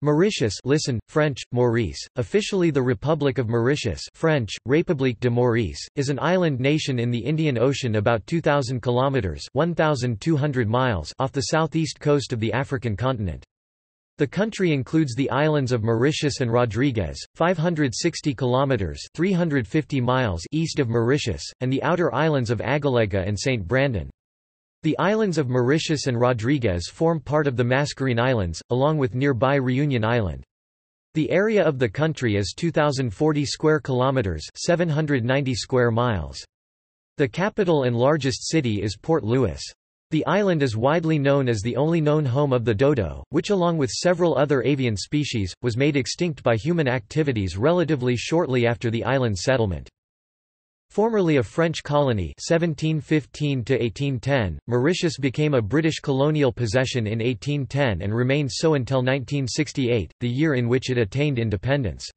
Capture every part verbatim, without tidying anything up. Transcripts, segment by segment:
Mauritius, listen, French, Maurice, officially the Republic of Mauritius, French, République de Maurice, is an island nation in the Indian Ocean about two thousand kilometers (one thousand two hundred miles) off the southeast coast of the African continent. The country includes the islands of Mauritius and Rodrigues, five hundred sixty kilometers (three hundred fifty miles) east of Mauritius, and the outer islands of Agalega and Saint Brandon. The islands of Mauritius and Rodrigues form part of the Mascarene Islands, along with nearby Reunion Island. The area of the country is two thousand forty square kilometers (seven hundred ninety square miles). The capital and largest city is Port Louis. The island is widely known as the only known home of the dodo, which along with several other avian species, was made extinct by human activities relatively shortly after the island's settlement. Formerly a French colony seventeen fifteen to eighteen ten, Mauritius became a British colonial possession in eighteen ten and remained so until nineteen sixty-eight, the year in which it attained independence.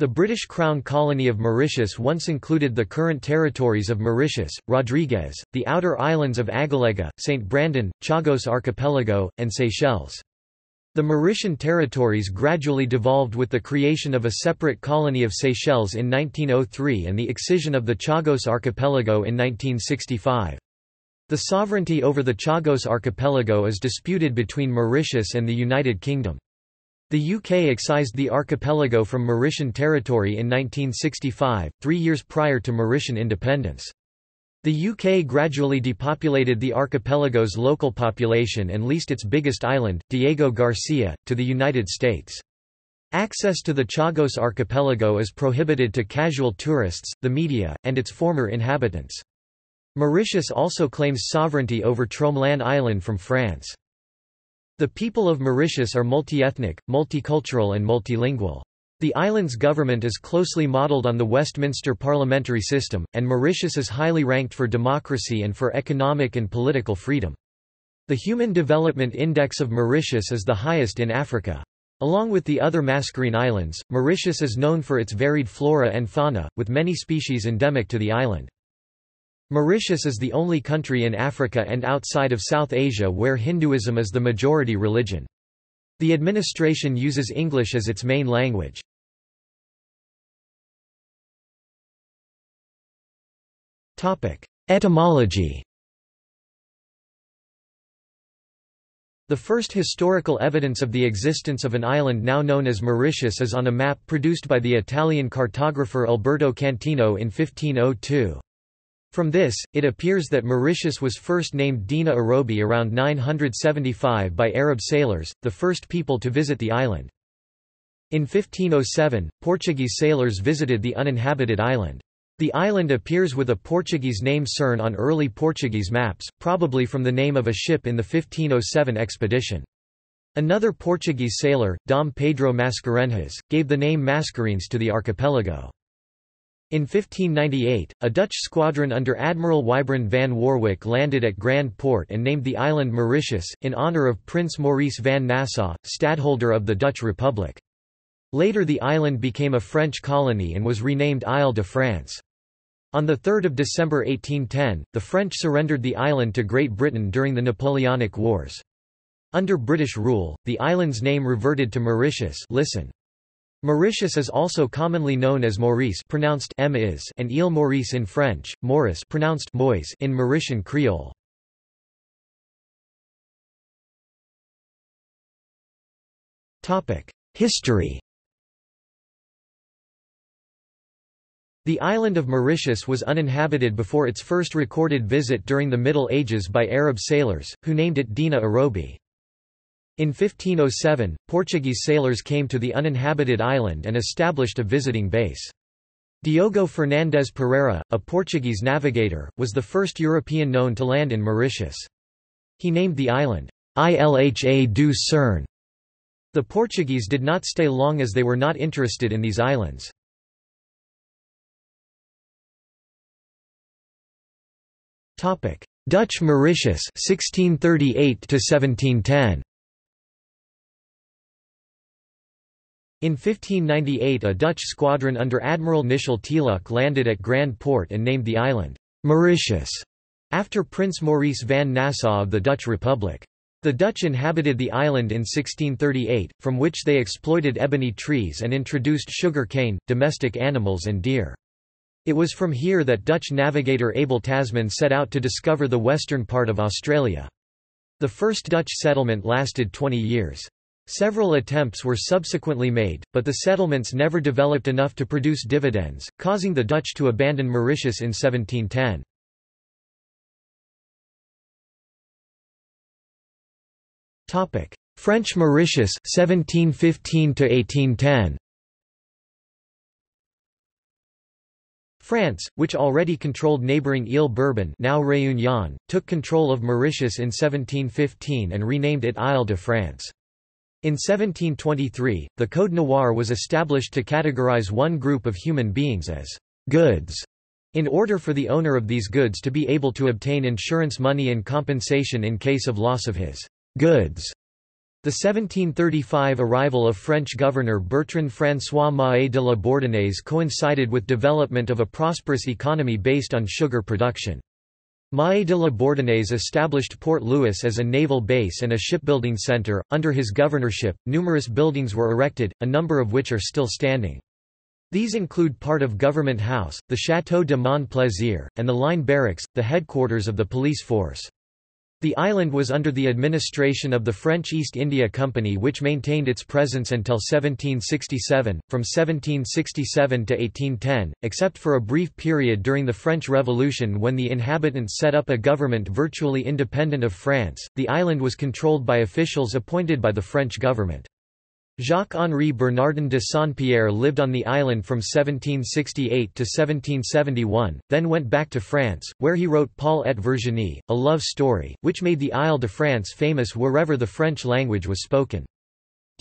The British Crown colony of Mauritius once included the current territories of Mauritius, Rodrigues, the outer islands of Agalega, Saint Brandon, Chagos Archipelago, and Seychelles. The Mauritian territories gradually devolved with the creation of a separate colony of Seychelles in nineteen oh three and the excision of the Chagos Archipelago in nineteen sixty-five. The sovereignty over the Chagos Archipelago is disputed between Mauritius and the United Kingdom. The U K excised the archipelago from Mauritian territory in nineteen sixty-five, three years prior to Mauritian independence. The U K gradually depopulated the archipelago's local population and leased its biggest island, Diego Garcia, to the United States. Access to the Chagos Archipelago is prohibited to casual tourists, the media, and its former inhabitants. Mauritius also claims sovereignty over Tromelin Island from France. The people of Mauritius are multi-ethnic, multicultural and multilingual. The island's government is closely modelled on the Westminster parliamentary system, and Mauritius is highly ranked for democracy and for economic and political freedom. The Human Development Index of Mauritius is the highest in Africa. Along with the other Mascarene Islands, Mauritius is known for its varied flora and fauna, with many species endemic to the island. Mauritius is the only country in Africa and outside of South Asia where Hinduism is the majority religion. The administration uses English as its main language. Etymology. The first historical evidence of the existence of an island now known as Mauritius is on a map produced by the Italian cartographer Alberto Cantino in fifteen oh two. From this, it appears that Mauritius was first named Dina Arobi around nine hundred seventy-five by Arab sailors, the first people to visit the island. In fifteen oh seven, Portuguese sailors visited the uninhabited island. The island appears with a Portuguese name Cerne on early Portuguese maps, probably from the name of a ship in the fifteen oh seven expedition. Another Portuguese sailor, Dom Pedro Mascarenhas, gave the name Mascarenes to the archipelago. In fifteen ninety-eight, a Dutch squadron under Admiral Wybrand van Warwijck landed at Grand Port and named the island Mauritius, in honor of Prince Maurice van Nassau, stadholder of the Dutch Republic. Later the island became a French colony and was renamed Isle de France. On the third of December eighteen ten, the French surrendered the island to Great Britain during the Napoleonic Wars. Under British rule, the island's name reverted to Mauritius. Listen. Mauritius is also commonly known as Maurice, pronounced M is, and Ile Maurice in French, Maurice, pronounced Moise in Mauritian Creole. Topic: History. The island of Mauritius was uninhabited before its first recorded visit during the Middle Ages by Arab sailors, who named it Dina Arobi. In fifteen oh seven, Portuguese sailors came to the uninhabited island and established a visiting base. Diogo Fernandes Pereira, a Portuguese navigator, was the first European known to land in Mauritius. He named the island Ilha do Cerne. The Portuguese did not stay long as they were not interested in these islands. Dutch Mauritius sixteen thirty-eight to seventeen ten. In fifteen ninety-eight, a Dutch squadron under Admiral Michiel de Sulac landed at Grand Port and named the island Mauritius after Prince Maurice van Nassau of the Dutch Republic. The Dutch inhabited the island in sixteen thirty-eight, from which they exploited ebony trees and introduced sugar cane, domestic animals and deer. It was from here that Dutch navigator Abel Tasman set out to discover the western part of Australia. The first Dutch settlement lasted twenty years. Several attempts were subsequently made, but the settlements never developed enough to produce dividends, causing the Dutch to abandon Mauritius in seventeen ten. French Mauritius seventeen fifteen to eighteen ten. France, which already controlled neighbouring Ile Bourbon, now Réunion, took control of Mauritius in seventeen fifteen and renamed it Île de France. In seventeen twenty-three, the Code Noir was established to categorize one group of human beings as goods, in order for the owner of these goods to be able to obtain insurance money and compensation in case of loss of his goods. The seventeen thirty-five arrival of French governor Bertrand-François Mahé de la Bourdonnaise coincided with development of a prosperous economy based on sugar production. Mahé de la Bourdonnaise established Port Louis as a naval base and a shipbuilding centre. Under his governorship, numerous buildings were erected, a number of which are still standing. These include part of Government House, the Château de Mont-Plaisir, and the Line Barracks, the headquarters of the police force. The island was under the administration of the French East India Company, which maintained its presence until seventeen sixty-seven. From seventeen sixty-seven to eighteen ten, except for a brief period during the French Revolution when the inhabitants set up a government virtually independent of France, the island was controlled by officials appointed by the French government. Jacques-Henri Bernardin de Saint-Pierre lived on the island from seventeen sixty-eight to seventeen seventy-one, then went back to France, where he wrote Paul et Virginie, a love story, which made the Isle de France famous wherever the French language was spoken.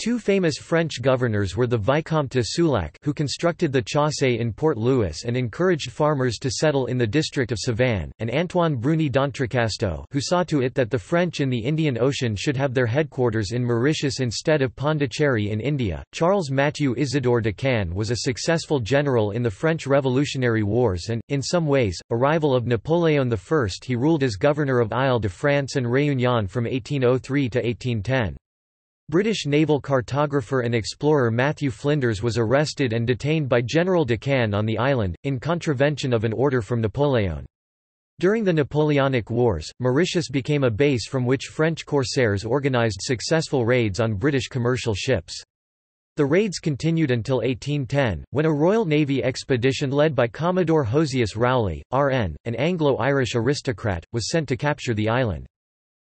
Two famous French governors were the Vicomte de Sulac, who constructed the Chaussée in Port Louis and encouraged farmers to settle in the district of Savane, and Antoine Bruni d'Entrecasteaux, who saw to it that the French in the Indian Ocean should have their headquarters in Mauritius instead of Pondicherry in India. Charles Mathieu Isidore de Cannes was a successful general in the French Revolutionary Wars and, in some ways, a rival of Napoleon the First. He ruled as governor of Isle de France and Réunion from eighteen oh three to eighteen ten. British naval cartographer and explorer Matthew Flinders was arrested and detained by General Decaen on the island, in contravention of an order from Napoleon. During the Napoleonic Wars, Mauritius became a base from which French corsairs organised successful raids on British commercial ships. The raids continued until eighteen ten, when a Royal Navy expedition led by Commodore Josias Rowley, R N, an Anglo-Irish aristocrat, was sent to capture the island.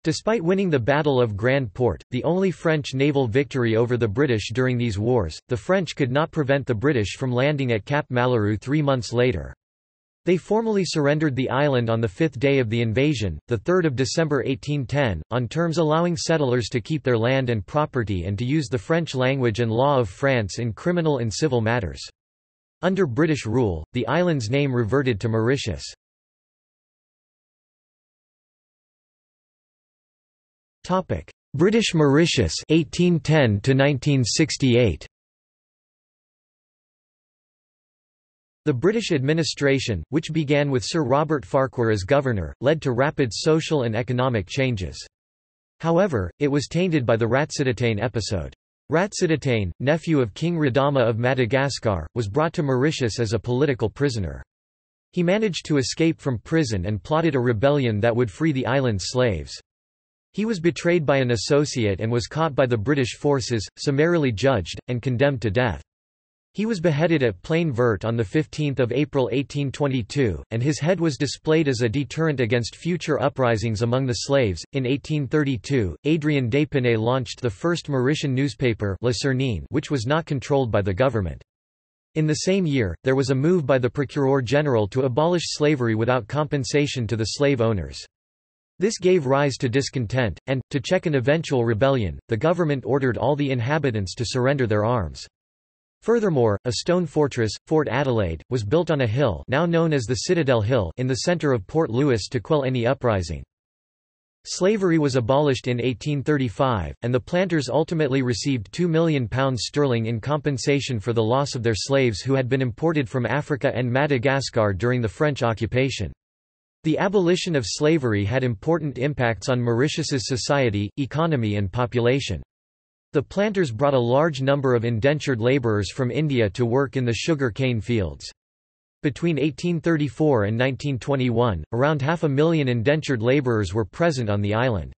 Despite winning the Battle of Grand Port, the only French naval victory over the British during these wars, the French could not prevent the British from landing at Cap Malheureux three months later. They formally surrendered the island on the fifth day of the invasion, the third of December eighteen ten, on terms allowing settlers to keep their land and property and to use the French language and law of France in criminal and civil matters. Under British rule, the island's name reverted to Mauritius. British Mauritius eighteen ten to nineteen sixty-eight. The British administration, which began with Sir Robert Farquhar as governor, led to rapid social and economic changes. However, it was tainted by the Ratsidatane episode. Ratsidatane, nephew of King Radama of Madagascar, was brought to Mauritius as a political prisoner. He managed to escape from prison and plotted a rebellion that would free the island's slaves. He was betrayed by an associate and was caught by the British forces, summarily judged, and condemned to death. He was beheaded at Plain Vert on the fifteenth of April eighteen twenty-two, and his head was displayed as a deterrent against future uprisings among the slaves. In eighteen thirty-two, Adrien Dépinay launched the first Mauritian newspaper, La Cernine, which was not controlled by the government. In the same year, there was a move by the Procureur General to abolish slavery without compensation to the slave owners. This gave rise to discontent, and, to check an eventual rebellion, the government ordered all the inhabitants to surrender their arms. Furthermore, a stone fortress, Fort Adelaide, was built on a hill now known as the Citadel Hill in the centre of Port Louis to quell any uprising. Slavery was abolished in eighteen thirty-five, and the planters ultimately received two million pounds sterling in compensation for the loss of their slaves who had been imported from Africa and Madagascar during the French occupation. The abolition of slavery had important impacts on Mauritius's society, economy and population. The planters brought a large number of indentured laborers from India to work in the sugar cane fields. Between eighteen thirty-four and nineteen twenty-one, around half a million indentured laborers were present on the island.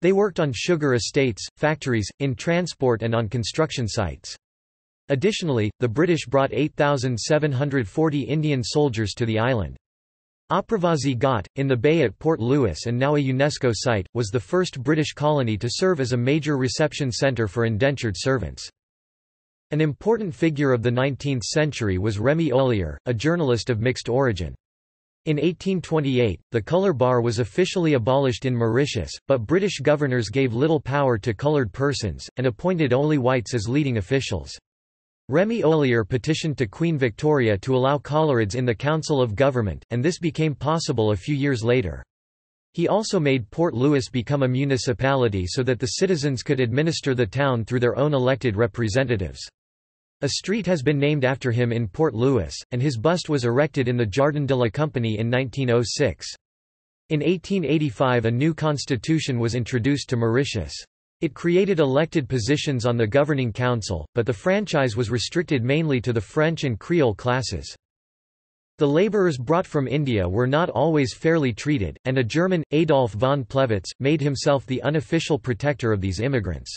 They worked on sugar estates, factories, in transport and on construction sites. Additionally, the British brought eight thousand seven hundred forty Indian soldiers to the island. Opravazi Ghat, in the bay at Port Louis and now a UNESCO site, was the first British colony to serve as a major reception centre for indentured servants. An important figure of the nineteenth century was Remy Ollier, a journalist of mixed origin. In eighteen twenty-eight, the colour bar was officially abolished in Mauritius, but British governors gave little power to coloured persons, and appointed only whites as leading officials. Remy Ollier petitioned to Queen Victoria to allow coloreds in the Council of Government, and this became possible a few years later. He also made Port Louis become a municipality so that the citizens could administer the town through their own elected representatives. A street has been named after him in Port Louis, and his bust was erected in the Jardin de la Compagnie in nineteen oh six. In eighteen eighty-five, a new constitution was introduced to Mauritius. It created elected positions on the governing council, but the franchise was restricted mainly to the French and Creole classes. The laborers brought from India were not always fairly treated, and a German, Adolf von Plewitz, made himself the unofficial protector of these immigrants.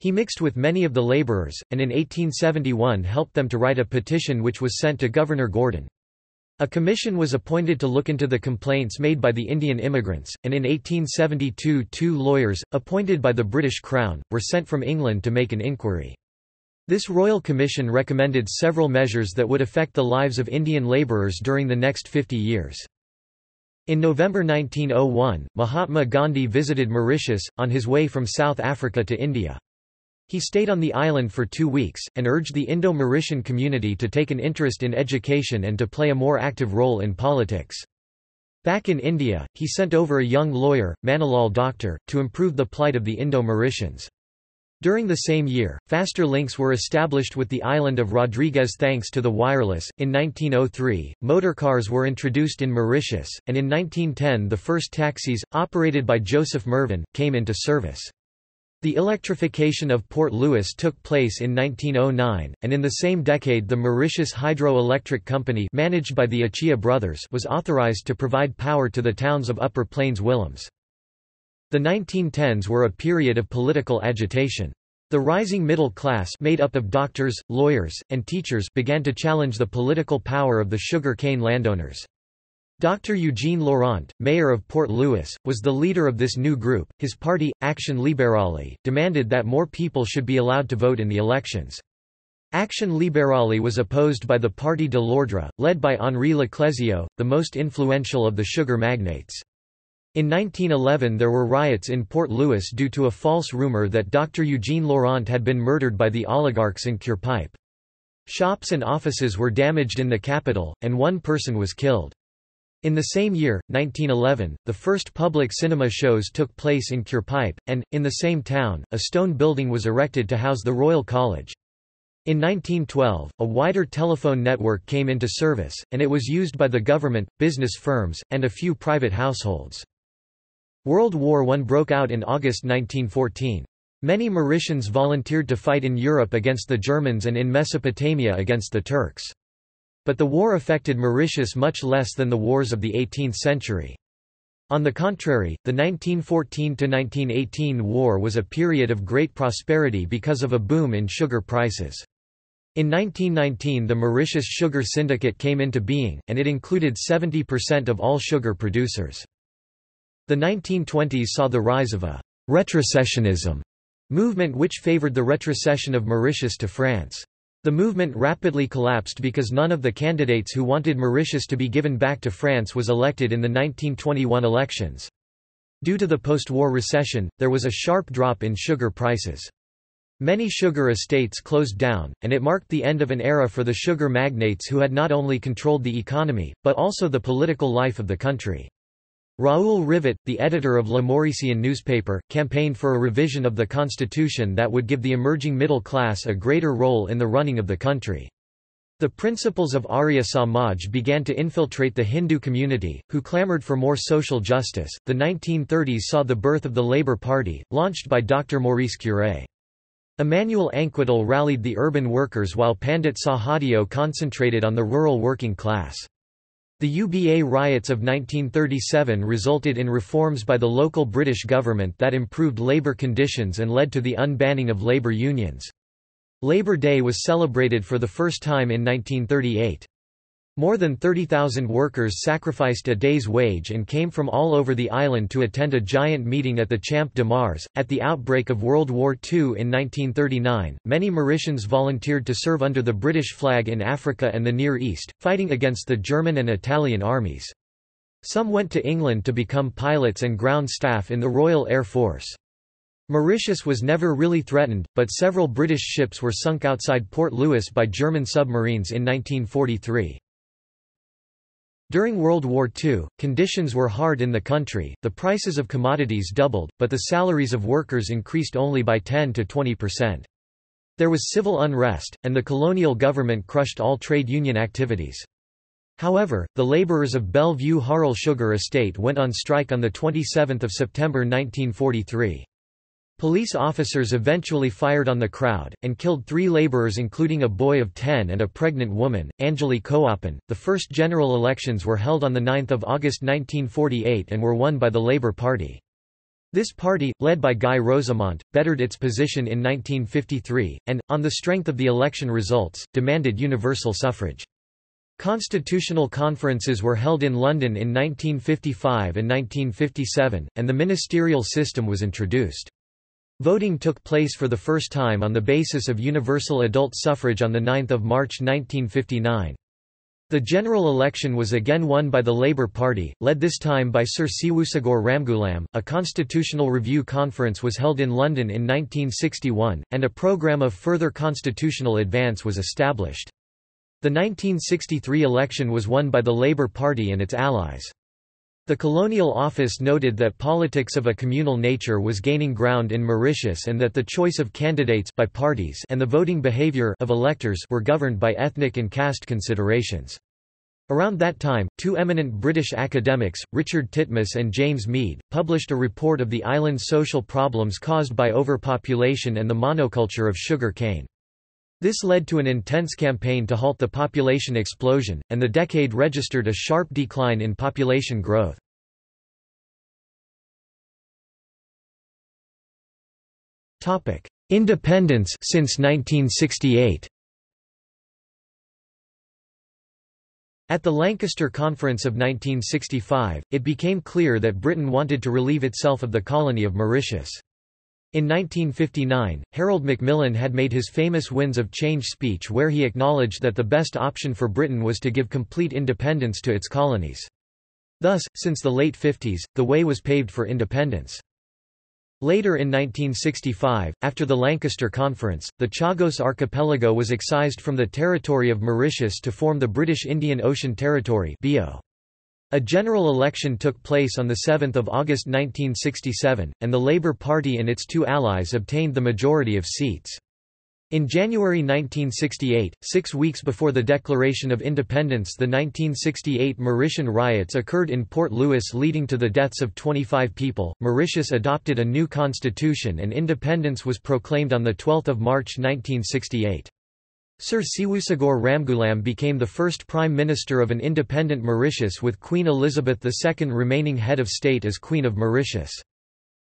He mixed with many of the laborers, and in eighteen seventy-one helped them to write a petition which was sent to Governor Gordon. A commission was appointed to look into the complaints made by the Indian immigrants, and in eighteen seventy-two two lawyers, appointed by the British Crown, were sent from England to make an inquiry. This Royal Commission recommended several measures that would affect the lives of Indian labourers during the next fifty years. In November nineteen oh one, Mahatma Gandhi visited Mauritius, on his way from South Africa to India. He stayed on the island for two weeks, and urged the Indo-Mauritian community to take an interest in education and to play a more active role in politics. Back in India, he sent over a young lawyer, Manilal Doctor, to improve the plight of the Indo-Mauritians. During the same year, faster links were established with the island of Rodrigues thanks to the wireless. In nineteen oh three, motorcars were introduced in Mauritius, and in nineteen ten the first taxis, operated by Joseph Mervyn, came into service. The electrification of Port Louis took place in nineteen oh nine, and in the same decade the Mauritius Hydroelectric Company, managed by the Achia brothers, was authorized to provide power to the towns of Upper Plains Willems. The nineteen tens were a period of political agitation. The rising middle class, made up of doctors, lawyers, and teachers, began to challenge the political power of the sugar cane landowners. Doctor Eugene Laurent, mayor of Port Louis, was the leader of this new group. His party, Action Libérale, demanded that more people should be allowed to vote in the elections. Action Libérale was opposed by the Parti de l'Ordre, led by Henri Leclésio, the most influential of the sugar magnates. In nineteen eleven there were riots in Port Louis due to a false rumor that Doctor Eugene Laurent had been murdered by the oligarchs in Curepipe. Shops and offices were damaged in the capital, and one person was killed. In the same year, nineteen eleven, the first public cinema shows took place in Curepipe, and, in the same town, a stone building was erected to house the Royal College. In nineteen twelve, a wider telephone network came into service, and it was used by the government, business firms, and a few private households. World War One broke out in August nineteen fourteen. Many Mauritians volunteered to fight in Europe against the Germans and in Mesopotamia against the Turks. But the war affected Mauritius much less than the wars of the eighteenth century. On the contrary, the nineteen fourteen to nineteen eighteen war was a period of great prosperity because of a boom in sugar prices. In nineteen nineteen the Mauritius Sugar Syndicate came into being, and it included seventy percent of all sugar producers. The nineteen twenties saw the rise of a «retrocessionism» movement which favoured the retrocession of Mauritius to France. The movement rapidly collapsed because none of the candidates who wanted Mauritius to be given back to France was elected in the nineteen twenty-one elections. Due to the post-war recession, there was a sharp drop in sugar prices. Many sugar estates closed down, and it marked the end of an era for the sugar magnates who had not only controlled the economy, but also the political life of the country. Raoul Rivet, the editor of Le Mauricien newspaper, campaigned for a revision of the constitution that would give the emerging middle class a greater role in the running of the country. The principles of Arya Samaj began to infiltrate the Hindu community, who clamored for more social justice. The nineteen thirties saw the birth of the Labour Party, launched by Doctor Maurice Curé. Emmanuel Anquetil rallied the urban workers while Pandit Sahadiyo concentrated on the rural working class. The U B A riots of nineteen thirty-seven resulted in reforms by the local British government that improved labour conditions and led to the unbanning of labour unions. Labor Day was celebrated for the first time in nineteen thirty-eight. More than thirty thousand workers sacrificed a day's wage and came from all over the island to attend a giant meeting at the Champ de Mars. At the outbreak of World War Two in nineteen thirty-nine, many Mauritians volunteered to serve under the British flag in Africa and the Near East, fighting against the German and Italian armies. Some went to England to become pilots and ground staff in the Royal Air Force. Mauritius was never really threatened, but several British ships were sunk outside Port Louis by German submarines in nineteen forty-three. During World War Two, conditions were hard in the country, the prices of commodities doubled, but the salaries of workers increased only by ten to twenty percent. There was civil unrest, and the colonial government crushed all trade union activities. However, the labourers of Bellevue Haral Sugar Estate went on strike on the twenty-seventh of September nineteen forty-three. Police officers eventually fired on the crowd, and killed three laborers including a boy of ten and a pregnant woman, Angélie Coapen. The first general elections were held on the ninth of August nineteen forty-eight and were won by the Labour Party. This party, led by Guy Rosamont, bettered its position in nineteen fifty-three, and, on the strength of the election results, demanded universal suffrage. Constitutional conferences were held in London in nineteen fifty-five and nineteen fifty-seven, and the ministerial system was introduced. Voting took place for the first time on the basis of universal adult suffrage on the ninth of March nineteen fifty-nine. The general election was again won by the Labour Party, led this time by Sir Seewoosagur Ramgoolam. A constitutional review conference was held in London in nineteen sixty-one, and a programme of further constitutional advance was established. The nineteen sixty-three election was won by the Labour Party and its allies. The Colonial Office noted that politics of a communal nature was gaining ground in Mauritius and that the choice of candidates by parties and the voting behavior of electors were governed by ethnic and caste considerations. Around that time, two eminent British academics, Richard Titmuss and James Mead, published a report of the island's social problems caused by overpopulation and the monoculture of sugar cane. This led to an intense campaign to halt the population explosion, and the decade registered a sharp decline in population growth. Topic: Independence since nineteen sixty-eight. At the Lancaster Conference of nineteen sixty-five, it became clear that Britain wanted to relieve itself of the colony of Mauritius. In nineteen fifty-nine, Harold Macmillan had made his famous Winds of Change speech where he acknowledged that the best option for Britain was to give complete independence to its colonies. Thus, since the late fifties, the way was paved for independence. Later in nineteen sixty-five, after the Lancaster Conference, the Chagos Archipelago was excised from the territory of Mauritius to form the British Indian Ocean Territory (B O). A general election took place on the seventh of August nineteen sixty-seven, and the Labour Party and its two allies obtained the majority of seats. In January nineteen sixty-eight, six weeks before the Declaration of Independence, the nineteen sixty-eight Mauritian riots occurred in Port Louis, leading to the deaths of twenty-five people. Mauritius adopted a new constitution and independence was proclaimed on the twelfth of March nineteen sixty-eight. Sir Seewoosagur Ramgoolam became the first Prime Minister of an independent Mauritius, with Queen Elizabeth the Second remaining head of state as Queen of Mauritius.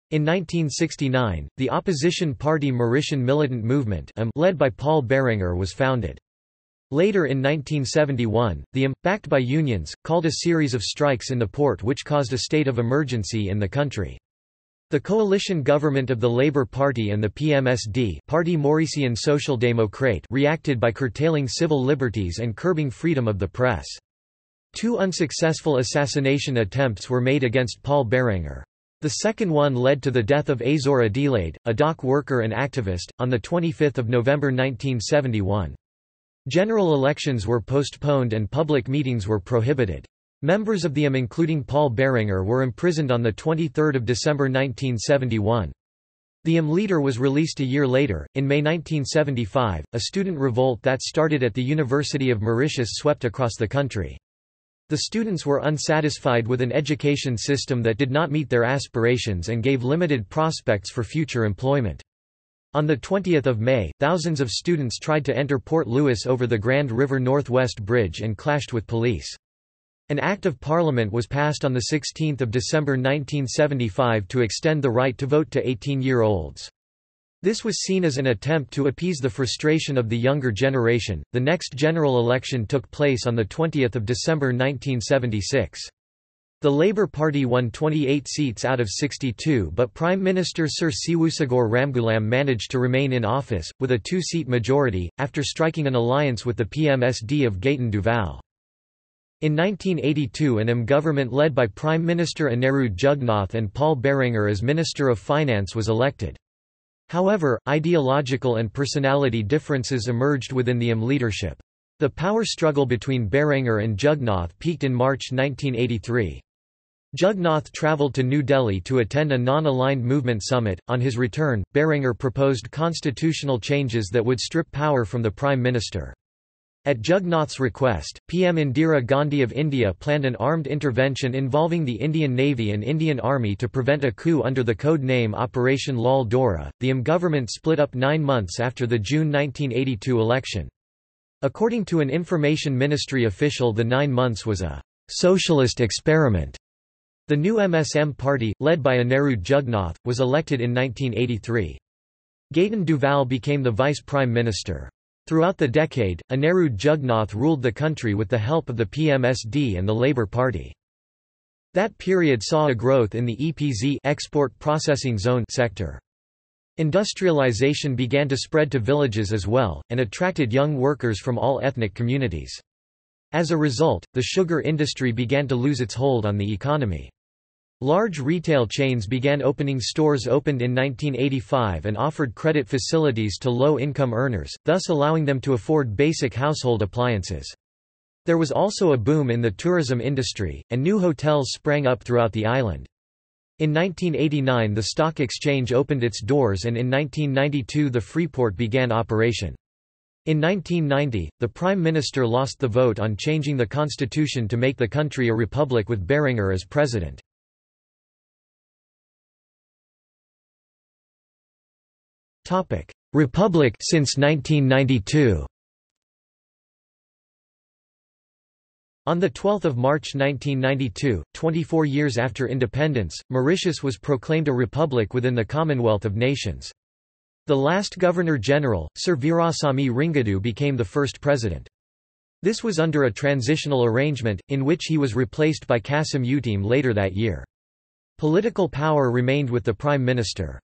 In nineteen sixty-nine, the opposition party Mauritian Militant Movement, led by Paul Berenger, was founded. Later in nineteen seventy-one, the A M, backed by unions, called a series of strikes in the port which caused a state of emergency in the country. The coalition government of the Labour Party and the P M S D Parti Mauricien Social Democrate reacted by curtailing civil liberties and curbing freedom of the press. Two unsuccessful assassination attempts were made against Paul Berenger. The second one led to the death of Azor Adelaide, a dock worker and activist, on the twenty-fifth of November nineteen seventy-one. General elections were postponed and public meetings were prohibited. Members of the A M, including Paul Berenger, were imprisoned on the twenty-third of December nineteen seventy-one. The I M leader was released a year later. In May nineteen seventy-five, a student revolt that started at the University of Mauritius swept across the country. The students were unsatisfied with an education system that did not meet their aspirations and gave limited prospects for future employment. On the twentieth of May, thousands of students tried to enter Port Louis over the Grand River Northwest Bridge and clashed with police. An Act of Parliament was passed on the sixteenth of December nineteen seventy-five to extend the right to vote to eighteen-year-olds. This was seen as an attempt to appease the frustration of the younger generation. The next general election took place on the twentieth of December nineteen seventy-six. The Labour Party won twenty-eight seats out of sixty-two, but Prime Minister Sir Seewoosagur Ramgoolam managed to remain in office with a two-seat majority after striking an alliance with the P M S D of Gaetan Duval. In nineteen eighty-two, an I M government led by Prime Minister Anerood Jugnauth and Paul Berenger as Minister of Finance was elected. However, ideological and personality differences emerged within the I M leadership. The power struggle between Berenger and Jugnauth peaked in March nineteen eighty-three. Jugnauth travelled to New Delhi to attend a non-aligned movement summit. On his return, Berenger proposed constitutional changes that would strip power from the Prime Minister. At Jugnauth's request, P M Indira Gandhi of India planned an armed intervention involving the Indian Navy and Indian Army to prevent a coup under the code name Operation Lal Dora. The I M government split up nine months after the June nineteen eighty-two election. According to an Information Ministry official, the nine months was a socialist experiment. The new M S M party, led by Anerood Jugnauth, was elected in nineteen eighty-three. Gaetan Duval became the vice prime minister. Throughout the decade, Anerood Jugnauth ruled the country with the help of the P M S D and the Labour Party. That period saw a growth in the E P Z export processing zone sector. Industrialization began to spread to villages as well, and attracted young workers from all ethnic communities. As a result, the sugar industry began to lose its hold on the economy. Large retail chains began opening stores opened in nineteen eighty-five and offered credit facilities to low-income earners, thus allowing them to afford basic household appliances. There was also a boom in the tourism industry, and new hotels sprang up throughout the island. In nineteen eighty-nine, the Stock Exchange opened its doors, and in nineteen ninety-two the Freeport began operation. In nineteen ninety, the Prime Minister lost the vote on changing the constitution to make the country a republic with Berenger as president. Republic since nineteen ninety-two. On the twelfth of March nineteen ninety-two, twenty-four years after independence, Mauritius was proclaimed a republic within the Commonwealth of Nations. The last Governor-General, Sir Virasamy Ringadu, became the first president. This was under a transitional arrangement, in which he was replaced by Cassam Uteem later that year. Political power remained with the Prime Minister.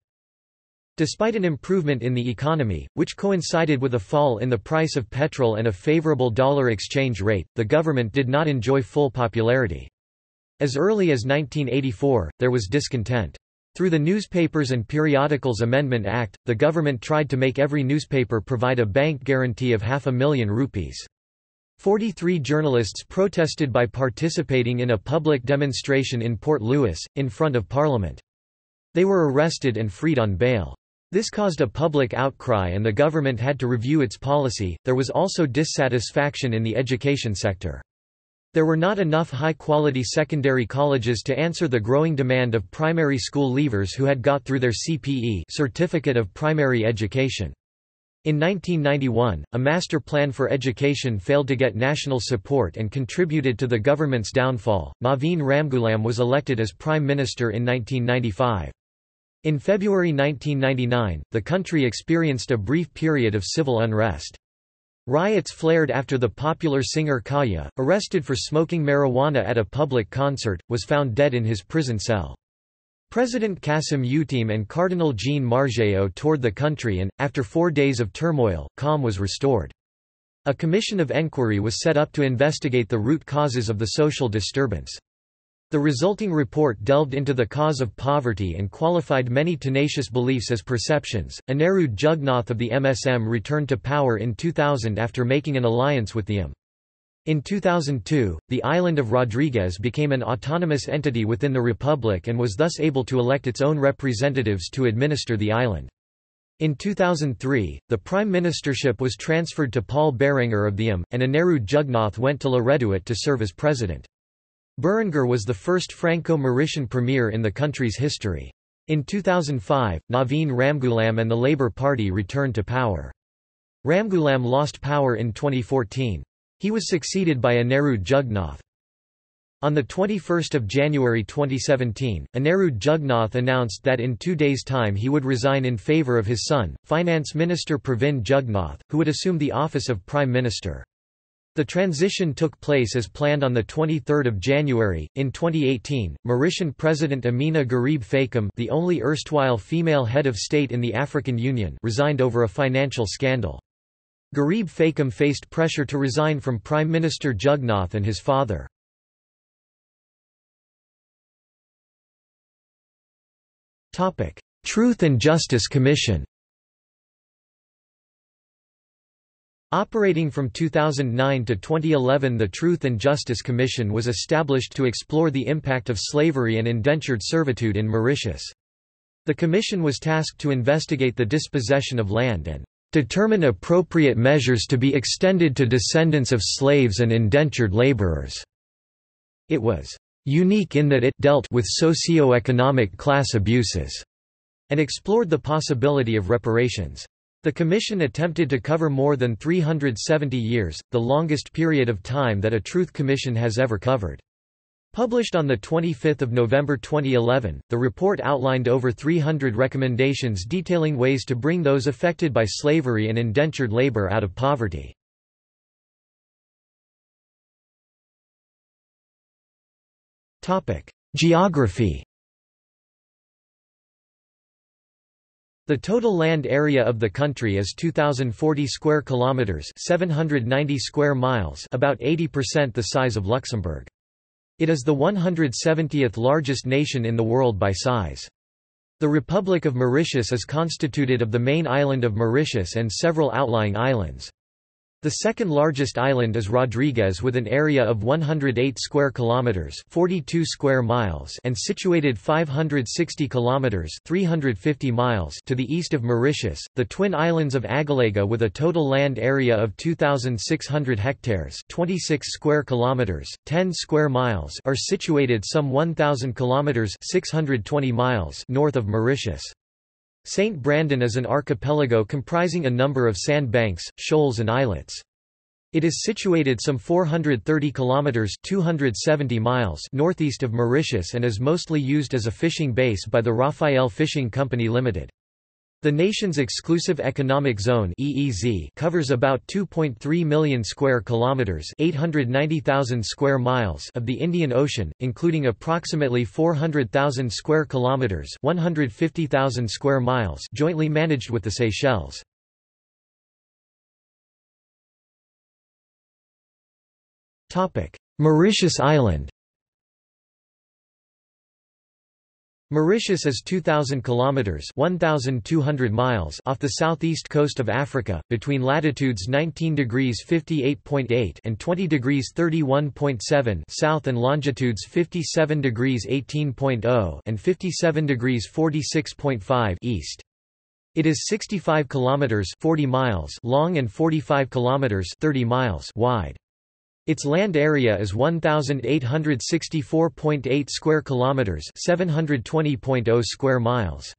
Despite an improvement in the economy, which coincided with a fall in the price of petrol and a favorable dollar exchange rate, the government did not enjoy full popularity. As early as nineteen eighty-four, there was discontent. Through the Newspapers and Periodicals Amendment Act, the government tried to make every newspaper provide a bank guarantee of half a million rupees. Forty-three journalists protested by participating in a public demonstration in Port Louis, in front of Parliament. They were arrested and freed on bail. This caused a public outcry and the government had to review its policy. There was also dissatisfaction in the education sector. There were not enough high-quality secondary colleges to answer the growing demand of primary school leavers who had got through their C P E Certificate of Primary Education. In nineteen ninety-one, a master plan for education failed to get national support and contributed to the government's downfall. Navin Ramgoolam was elected as Prime Minister in nineteen ninety-five. In February nineteen ninety-nine, the country experienced a brief period of civil unrest. Riots flared after the popular singer Kaya, arrested for smoking marijuana at a public concert, was found dead in his prison cell. President Cassam Uteem and Cardinal Jean Margeau toured the country and, after four days of turmoil, calm was restored. A commission of enquiry was set up to investigate the root causes of the social disturbance. The resulting report delved into the cause of poverty and qualified many tenacious beliefs as perceptions. Anerood Jugnauth of the M S M returned to power in two thousand after making an alliance with the I M. In two thousand two, the island of Rodrigues became an autonomous entity within the Republic and was thus able to elect its own representatives to administer the island. In two thousand three, the prime ministership was transferred to Paul Berenger of the A M, and Anerood Jugnauth went to La Redoute to serve as president. Berenger was the first Franco-Mauritian premier in the country's history. In two thousand five, Navin Ramgoolam and the Labour Party returned to power. Ramgoolam lost power in twenty fourteen. He was succeeded by Anerood Jugnauth. On the twenty-first of January twenty seventeen, Anerood Jugnauth announced that in two days' time he would resign in favour of his son, Finance Minister Pravin Jugnauth, who would assume the office of Prime Minister. The transition took place as planned on the twenty-third of January. In twenty eighteen, Mauritian President Amina Garib Fakim, the only erstwhile female head of state in the African Union, resigned over a financial scandal. Garib Fakim faced pressure to resign from Prime Minister Jugnauth and his father. Truth and Justice Commission. Operating from two thousand nine to twenty eleven, the Truth and Justice Commission was established to explore the impact of slavery and indentured servitude in Mauritius. The commission was tasked to investigate the dispossession of land and determine appropriate measures to be extended to descendants of slaves and indentured laborers. It was unique in that it dealt with socio-economic class abuses and explored the possibility of reparations. The commission attempted to cover more than three hundred seventy years, the longest period of time that a Truth Commission has ever covered. Published on the twenty-fifth of November twenty eleven, the report outlined over three hundred recommendations detailing ways to bring those affected by slavery and indentured labor out of poverty. Topic: Geography. The total land area of the country is two thousand forty square kilometers, seven hundred ninety square miles, about eighty percent the size of Luxembourg. It is the one hundred seventieth largest nation in the world by size. The Republic of Mauritius is constituted of the main island of Mauritius and several outlying islands. The second largest island is Rodrigues with an area of one hundred eight square kilometers, forty-two square miles, and situated five hundred sixty kilometers, three hundred fifty miles to the east of Mauritius. The twin islands of Agalega with a total land area of two thousand six hundred hectares, twenty-six square kilometers, ten square miles are situated some one thousand kilometers, six hundred twenty miles north of Mauritius. Saint Brandon is an archipelago comprising a number of sandbanks, shoals and islets. It is situated some four hundred thirty kilometers (two hundred seventy miles) northeast of Mauritius and is mostly used as a fishing base by the Raphael Fishing Company Limited. The nation's exclusive economic zone (E E Z) covers about two point three million square kilometers (eight hundred ninety thousand square miles) of the Indian Ocean, including approximately four hundred thousand square kilometers (one hundred fifty thousand square miles) jointly managed with the Seychelles. Topic: Mauritius Island. Mauritius is two thousand kilometers (one thousand two hundred miles) off the southeast coast of Africa, between latitudes nineteen degrees fifty-eight point eight and twenty degrees thirty-one point seven south and longitudes fifty-seven degrees eighteen point zero and fifty-seven degrees forty-six point five east. It is sixty-five kilometers (forty miles) long and forty-five kilometers (thirty miles) wide. Its land area is one thousand eight hundred sixty-four point eight square kilometers, seven hundred twenty point zero square miles.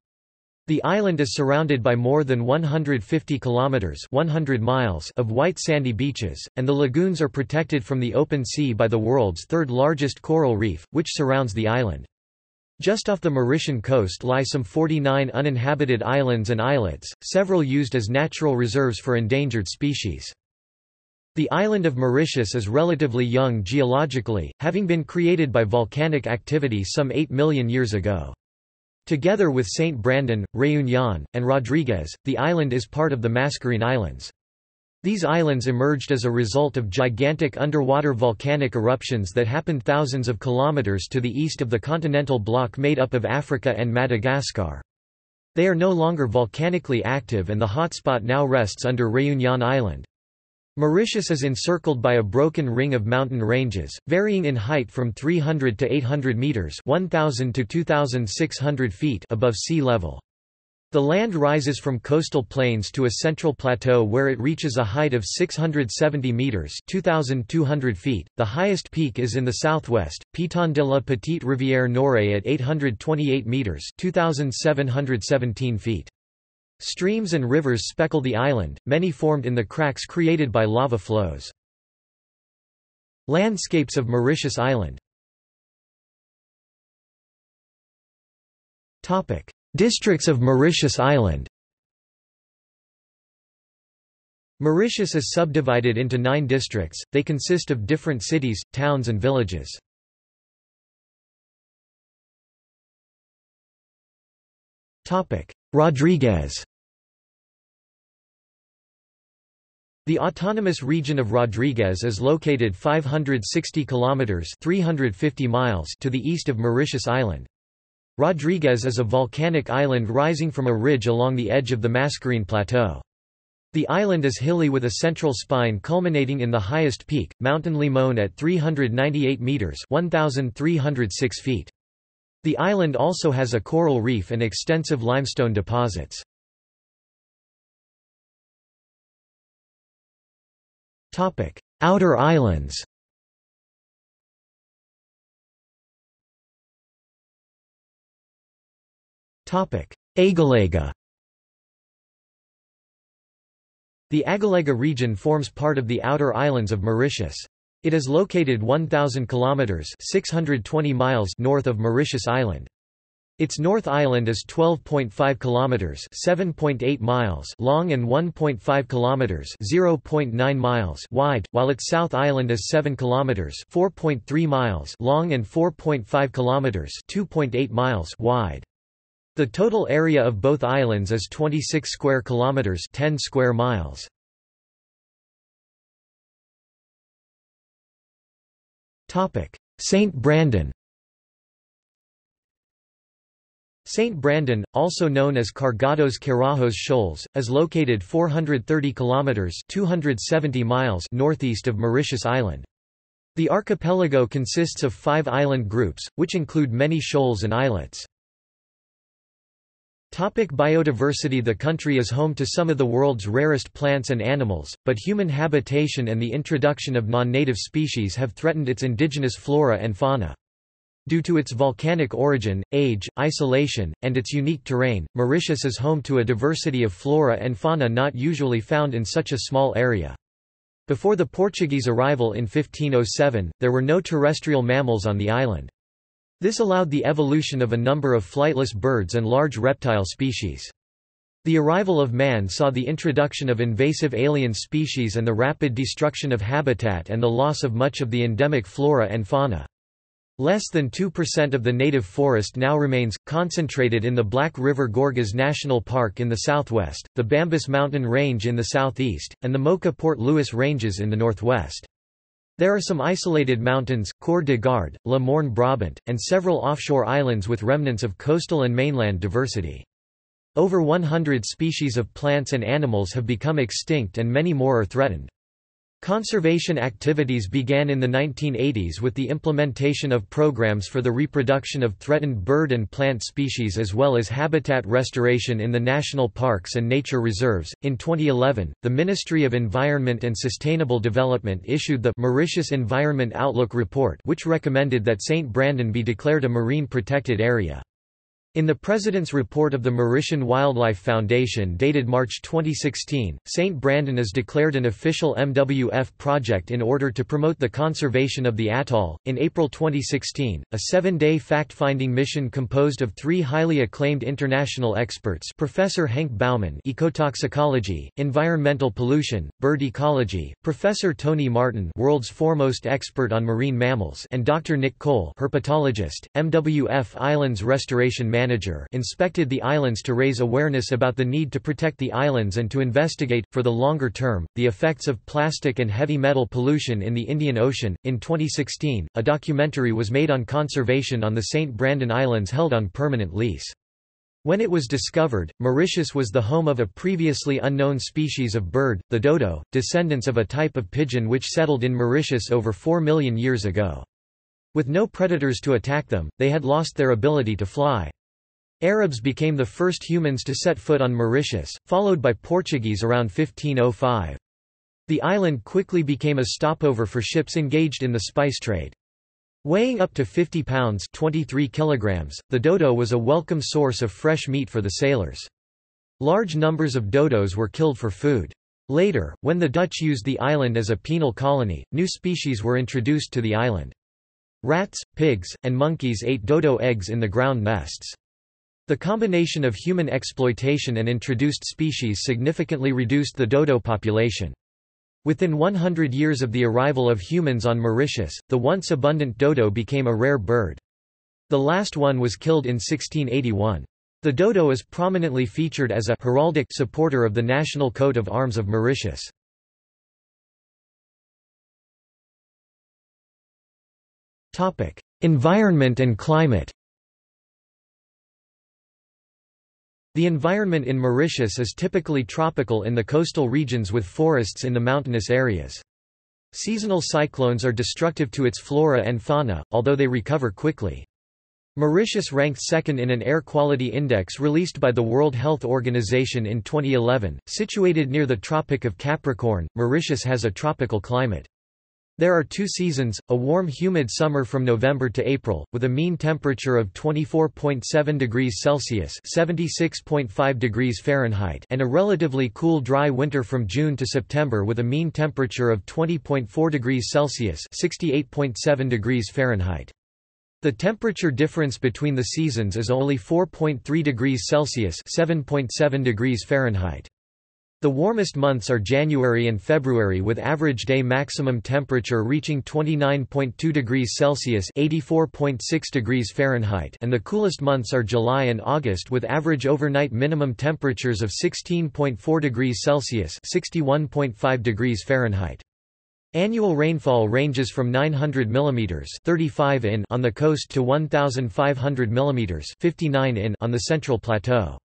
The island is surrounded by more than one hundred fifty kilometers, one hundred miles of white sandy beaches, and the lagoons are protected from the open sea by the world's third largest coral reef, which surrounds the island. Just off the Mauritian coast lie some forty-nine uninhabited islands and islets, several used as natural reserves for endangered species. The island of Mauritius is relatively young geologically, having been created by volcanic activity some eight million years ago. Together with Saint Brandon, Réunion, and Rodrigues, the island is part of the Mascarene Islands. These islands emerged as a result of gigantic underwater volcanic eruptions that happened thousands of kilometers to the east of the continental block made up of Africa and Madagascar. They are no longer volcanically active and the hotspot now rests under Réunion Island. Mauritius is encircled by a broken ring of mountain ranges, varying in height from three hundred to eight hundred meters (one thousand to two thousand six hundred feet) above sea level. The land rises from coastal plains to a central plateau where it reaches a height of six hundred seventy meters (two thousand two hundred feet). The highest peak is in the southwest, Piton de la Petite Rivière Nore at eight hundred twenty-eight meters (two thousand seven hundred seventeen feet). Streams and rivers speckle the island, many formed in the cracks created by lava flows. Landscapes of Mauritius Island. Topic: Districts of Mauritius Island. Mauritius is subdivided into nine districts. They consist of different cities, towns and villages. Topic: Rodrigues. The autonomous region of Rodrigues is located five hundred sixty kilometers (three hundred fifty miles) to the east of Mauritius Island. Rodrigues is a volcanic island rising from a ridge along the edge of the Mascarene Plateau. The island is hilly with a central spine culminating in the highest peak, Mountain Limon, at three hundred ninety-eight meters (one thousand three hundred six feet). The island also has a coral reef and extensive limestone deposits. Topic: Outer Islands. Topic: Agalega. The Agalega region forms part of the outer islands of Mauritius. It is located one thousand kilometers (six hundred twenty miles) north of Mauritius Island. Its north island is twelve point five kilometers (seven point eight miles) long and one point five kilometers (zero point nine miles) wide, while its south island is seven kilometers (four point three miles) long and four point five kilometers (two point eight miles) wide. The total area of both islands is twenty-six square kilometers (ten square miles). Saint Brandon. Saint Brandon, also known as Cargados Carajos Shoals, is located four hundred thirty kilometers (two hundred seventy miles) northeast of Mauritius Island. The archipelago consists of five island groups, which include many shoals and islets. Topic: Biodiversity. The country is home to some of the world's rarest plants and animals, but human habitation and the introduction of non-native species have threatened its indigenous flora and fauna. Due to its volcanic origin, age, isolation, and its unique terrain, Mauritius is home to a diversity of flora and fauna not usually found in such a small area. Before the Portuguese arrival in fifteen oh seven, there were no terrestrial mammals on the island. This allowed the evolution of a number of flightless birds and large reptile species. The arrival of man saw the introduction of invasive alien species and the rapid destruction of habitat and the loss of much of the endemic flora and fauna. Less than two percent of the native forest now remains, concentrated in the Black River Gorges National Park in the southwest, the Bambas Mountain Range in the southeast, and the Mocha-Port Louis Ranges in the northwest. There are some isolated mountains, Côte de Garde, Le Morne Brabant, and several offshore islands with remnants of coastal and mainland diversity. Over one hundred species of plants and animals have become extinct and many more are threatened. Conservation activities began in the nineteen eighties with the implementation of programs for the reproduction of threatened bird and plant species as well as habitat restoration in the national parks and nature reserves. In twenty eleven, the Ministry of Environment and Sustainable Development issued the Mauritius Environment Outlook Report, which recommended that Saint Brandon be declared a marine protected area. In the President's report of the Mauritian Wildlife Foundation dated March twenty sixteen, Saint Brandon is declared an official M W F project in order to promote the conservation of the atoll. In April twenty sixteen, a seven-day fact-finding mission composed of three highly acclaimed international experts, Professor Henk Bouwman, ecotoxicology, environmental pollution, bird ecology, Professor Tony Martin, world's foremost expert on marine mammals, and Doctor Nick Cole, herpetologist, M W F Islands Restoration Manager. Manager inspected the islands to raise awareness about the need to protect the islands and to investigate, for the longer term, the effects of plastic and heavy metal pollution in the Indian Ocean. In twenty sixteen, a documentary was made on conservation on the Saint Brandon Islands held on permanent lease. When it was discovered, Mauritius was the home of a previously unknown species of bird, the dodo, descendants of a type of pigeon which settled in Mauritius over four million years ago. With no predators to attack them, they had lost their ability to fly. Arabs became the first humans to set foot on Mauritius, followed by Portuguese around fifteen oh five. The island quickly became a stopover for ships engaged in the spice trade. Weighing up to fifty pounds (twenty-three kilograms), the dodo was a welcome source of fresh meat for the sailors. Large numbers of dodos were killed for food. Later, when the Dutch used the island as a penal colony, new species were introduced to the island. Rats, pigs, and monkeys ate dodo eggs in the ground nests. The combination of human exploitation and introduced species significantly reduced the dodo population. Within one hundred years of the arrival of humans on Mauritius, the once abundant dodo became a rare bird. The last one was killed in sixteen eighty-one. The dodo is prominently featured as a heraldic supporter of the national coat of arms of Mauritius. Topic: Environment and climate. The environment in Mauritius is typically tropical in the coastal regions with forests in the mountainous areas. Seasonal cyclones are destructive to its flora and fauna, although they recover quickly. Mauritius ranked second in an air quality index released by the World Health Organization in twenty eleven. Situated near the Tropic of Capricorn, Mauritius has a tropical climate. There are two seasons, a warm humid summer from November to April, with a mean temperature of twenty-four point seven degrees Celsius (seventy-six point five degrees Fahrenheit) and a relatively cool dry winter from June to September with a mean temperature of twenty point four degrees Celsius (sixty-eight point seven degrees Fahrenheit). The temperature difference between the seasons is only four point three degrees Celsius (seven point seven degrees Fahrenheit). The warmest months are January and February with average day maximum temperature reaching twenty-nine point two degrees Celsius (eighty-four point six degrees Fahrenheit) and the coolest months are July and August with average overnight minimum temperatures of sixteen point four degrees Celsius (sixty-one point five degrees Fahrenheit). Annual rainfall ranges from nine hundred millimeters (thirty-five inches) on the coast to one thousand five hundred millimeters (fifty-nine inches) on the Central Plateau.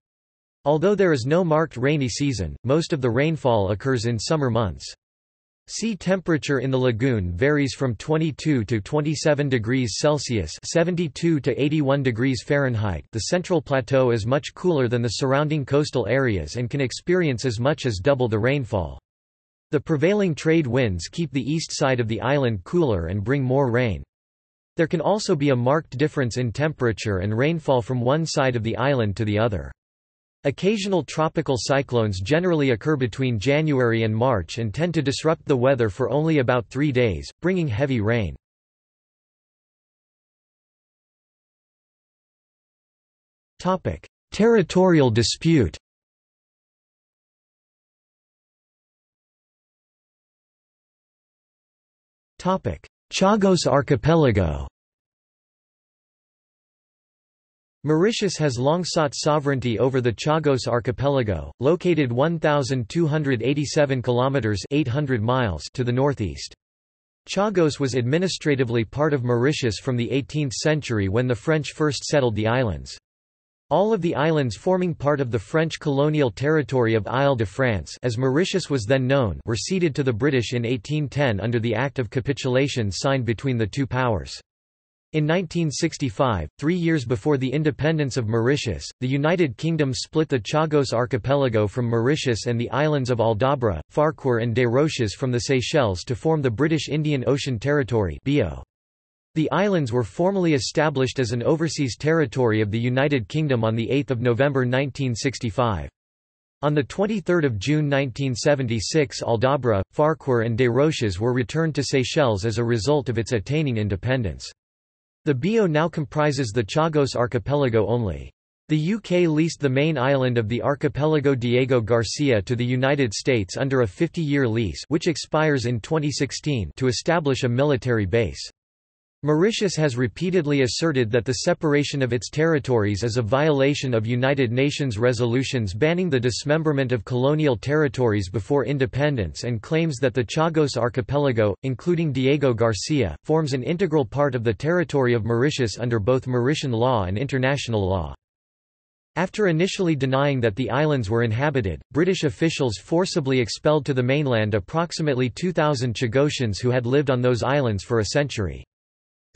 Although there is no marked rainy season, most of the rainfall occurs in summer months. Sea temperature in the lagoon varies from twenty-two to twenty-seven degrees Celsius (seventy-two to eighty-one degrees Fahrenheit). The Central Plateau is much cooler than the surrounding coastal areas and can experience as much as double the rainfall. The prevailing trade winds keep the east side of the island cooler and bring more rain. There can also be a marked difference in temperature and rainfall from one side of the island to the other. Occasional tropical cyclones generally occur between January and March and tend to disrupt the weather for only about three days, bringing heavy rain. Topic: Territorial dispute. Topic: Chagos Archipelago. Mauritius has long sought sovereignty over the Chagos Archipelago, located one thousand two hundred eighty-seven kilometers (eight hundred miles) to the northeast. Chagos was administratively part of Mauritius from the eighteenth century when the French first settled the islands. All of the islands forming part of the French colonial territory of Île-de-France, as Mauritius was then known, were ceded to the British in eighteen ten under the Act of Capitulation signed between the two powers. In nineteen sixty-five, three years before the independence of Mauritius, the United Kingdom split the Chagos Archipelago from Mauritius and the islands of Aldabra, Farquhar and Des Roches from the Seychelles to form the British Indian Ocean Territory (B O). The islands were formally established as an overseas territory of the United Kingdom on the eighth of November nineteen sixty-five. On the twenty-third of June nineteen seventy-six, Aldabra, Farquhar and Des Roches were returned to Seychelles as a result of its attaining independence. The B O now comprises the Chagos Archipelago only. The U K leased the main island of the archipelago Diego Garcia to the United States under a fifty-year lease which expires in twenty sixteen to establish a military base. Mauritius has repeatedly asserted that the separation of its territories is a violation of United Nations resolutions banning the dismemberment of colonial territories before independence and claims that the Chagos Archipelago, including Diego Garcia, forms an integral part of the territory of Mauritius under both Mauritian law and international law. After initially denying that the islands were inhabited, British officials forcibly expelled to the mainland approximately two thousand Chagosians who had lived on those islands for a century.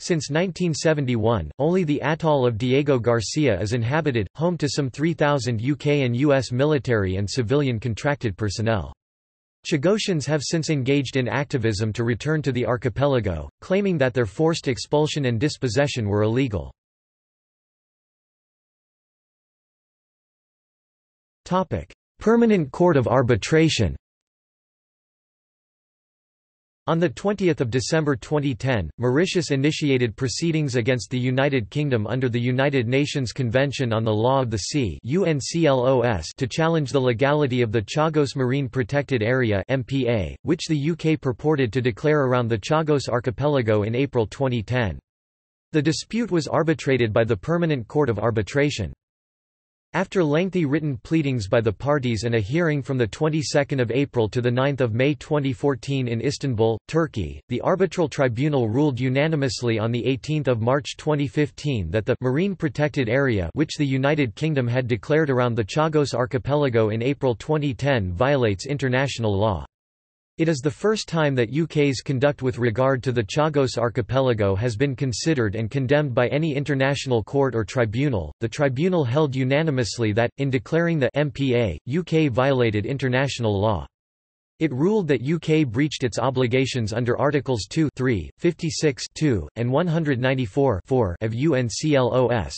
Since nineteen seventy-one, only the atoll of Diego Garcia is inhabited, home to some three thousand U K and U S military and civilian contracted personnel. Chagosians have since engaged in activism to return to the archipelago, claiming that their forced expulsion and dispossession were illegal. Permanent Court of Arbitration. On the twentieth of December twenty ten, Mauritius initiated proceedings against the United Kingdom under the United Nations Convention on the Law of the Sea to challenge the legality of the Chagos Marine Protected Area M P A, which the U K purported to declare around the Chagos Archipelago in April twenty ten. The dispute was arbitrated by the Permanent Court of Arbitration. After lengthy written pleadings by the parties and a hearing from the twenty-second of April to the ninth of May twenty fourteen in Istanbul, Turkey, the arbitral tribunal ruled unanimously on the eighteenth of March twenty fifteen that the marine protected area which the United Kingdom had declared around the Chagos archipelago in April twenty ten violates international law. It is the first time that U K's conduct with regard to the Chagos archipelago has been considered and condemned by any international court or tribunal. The tribunal held unanimously that, in declaring the M P A, U K violated international law. It ruled that U K breached its obligations under Articles two, three, fifty-six, two, and one ninety-four, four of U N C L O S.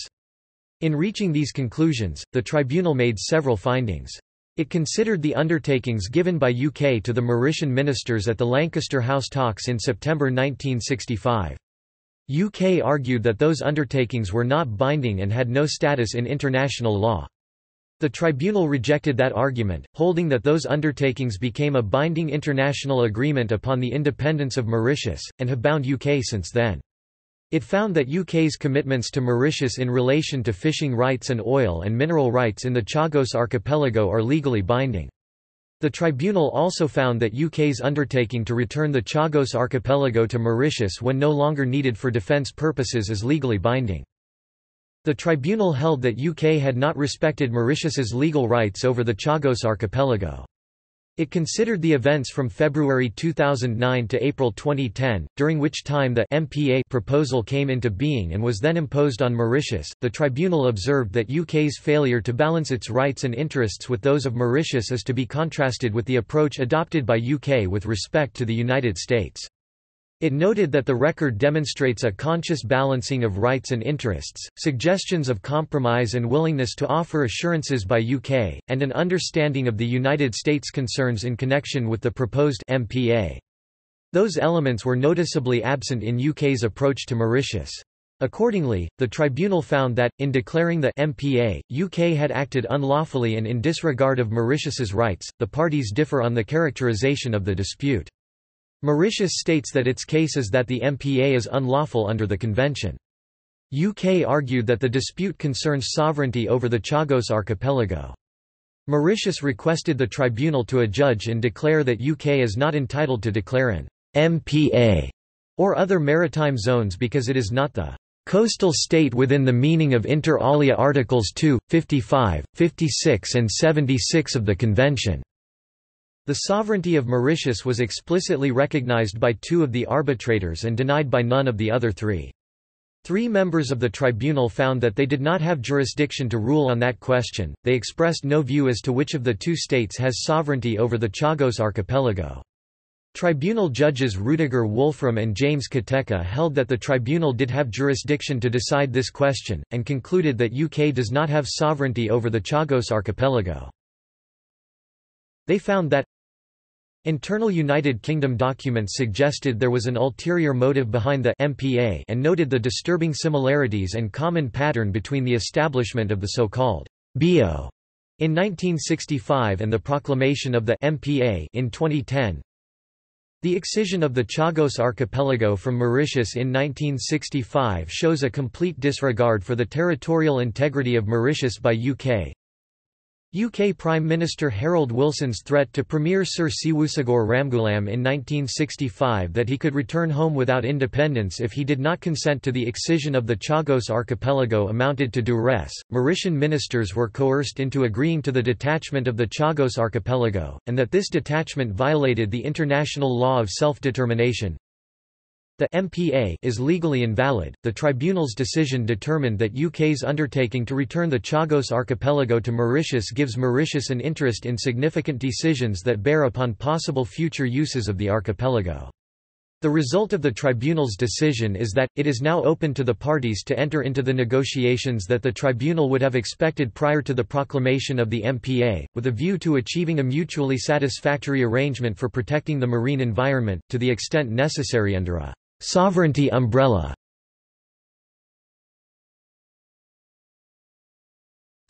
In reaching these conclusions, the tribunal made several findings. It considered the undertakings given by U K to the Mauritian ministers at the Lancaster House talks in September nineteen sixty-five. U K argued that those undertakings were not binding and had no status in international law. The tribunal rejected that argument, holding that those undertakings became a binding international agreement upon the independence of Mauritius, and have bound U K since then. It found that U K's commitments to Mauritius in relation to fishing rights and oil and mineral rights in the Chagos archipelago are legally binding. The tribunal also found that U K's undertaking to return the Chagos archipelago to Mauritius when no longer needed for defence purposes is legally binding. The tribunal held that U K had not respected Mauritius's legal rights over the Chagos archipelago. It considered the events from February two thousand nine to April twenty ten, during which time the M P A proposal came into being and was then imposed on Mauritius. The tribunal observed that U K's failure to balance its rights and interests with those of Mauritius is to be contrasted with the approach adopted by U K with respect to the United States. It noted that the record demonstrates a conscious balancing of rights and interests, suggestions of compromise and willingness to offer assurances by U K, and an understanding of the United States' concerns in connection with the proposed M P A. Those elements were noticeably absent in U K's approach to Mauritius. Accordingly, the tribunal found that, in declaring the M P A, U K had acted unlawfully and in disregard of Mauritius's rights. The parties differ on the characterization of the dispute. Mauritius states that its case is that the M P A is unlawful under the convention. U K argued that the dispute concerns sovereignty over the Chagos archipelago. Mauritius requested the tribunal to adjudge and declare that U K is not entitled to declare an M P A or other maritime zones because it is not the coastal state within the meaning of inter alia Articles two, fifty-five, fifty-six and seventy-six of the convention. The sovereignty of Mauritius was explicitly recognized by two of the arbitrators and denied by none of the other three. Three members of the tribunal found that they did not have jurisdiction to rule on that question. They expressed no view as to which of the two states has sovereignty over the Chagos archipelago. Tribunal judges Rudiger Wolfram and James Kateka held that the tribunal did have jurisdiction to decide this question, and concluded that U K does not have sovereignty over the Chagos archipelago. They found that internal United Kingdom documents suggested there was an ulterior motive behind the M P A and noted the disturbing similarities and common pattern between the establishment of the so-called B O in nineteen sixty-five and the proclamation of the M P A in twenty ten. The excision of the Chagos archipelago from Mauritius in nineteen sixty-five shows a complete disregard for the territorial integrity of Mauritius by U K. U K Prime Minister Harold Wilson's threat to Premier Sir Seewoosagur Ramgoolam in nineteen sixty-five that he could return home without independence if he did not consent to the excision of the Chagos archipelago amounted to duress. Mauritian ministers were coerced into agreeing to the detachment of the Chagos archipelago, and that this detachment violated the international law of self-determination. The M P A is legally invalid. The tribunal's decision determined that U K's undertaking to return the Chagos archipelago to Mauritius gives Mauritius an interest in significant decisions that bear upon possible future uses of the archipelago. The result of the tribunal's decision is that it is now open to the parties to enter into the negotiations that the tribunal would have expected prior to the proclamation of the M P A, with a view to achieving a mutually satisfactory arrangement for protecting the marine environment, to the extent necessary under a sovereignty umbrella.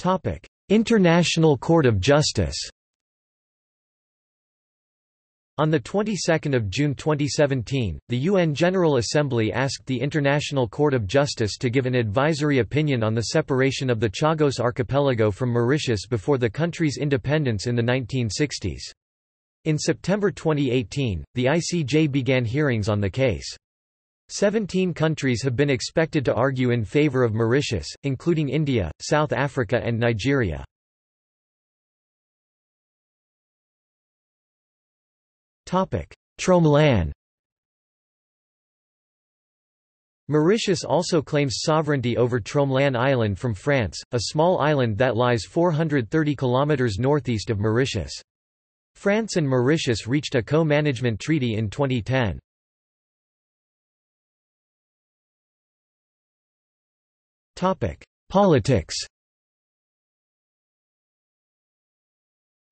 Topic: International Court of Justice. On the twenty-second of June twenty seventeen, the U N General Assembly asked the International Court of Justice to give an advisory opinion on the separation of the Chagos archipelago from Mauritius before the country's independence in the nineteen sixties. In September twenty eighteen, the I C J began hearings on the case. Seventeen countries have been expected to argue in favor of Mauritius, including India, South Africa and Nigeria. Tromelin. Mauritius also claims sovereignty over Tromelin Island from France, a small island that lies four hundred thirty kilometers northeast of Mauritius. France and Mauritius reached a co-management treaty in twenty ten. Politics.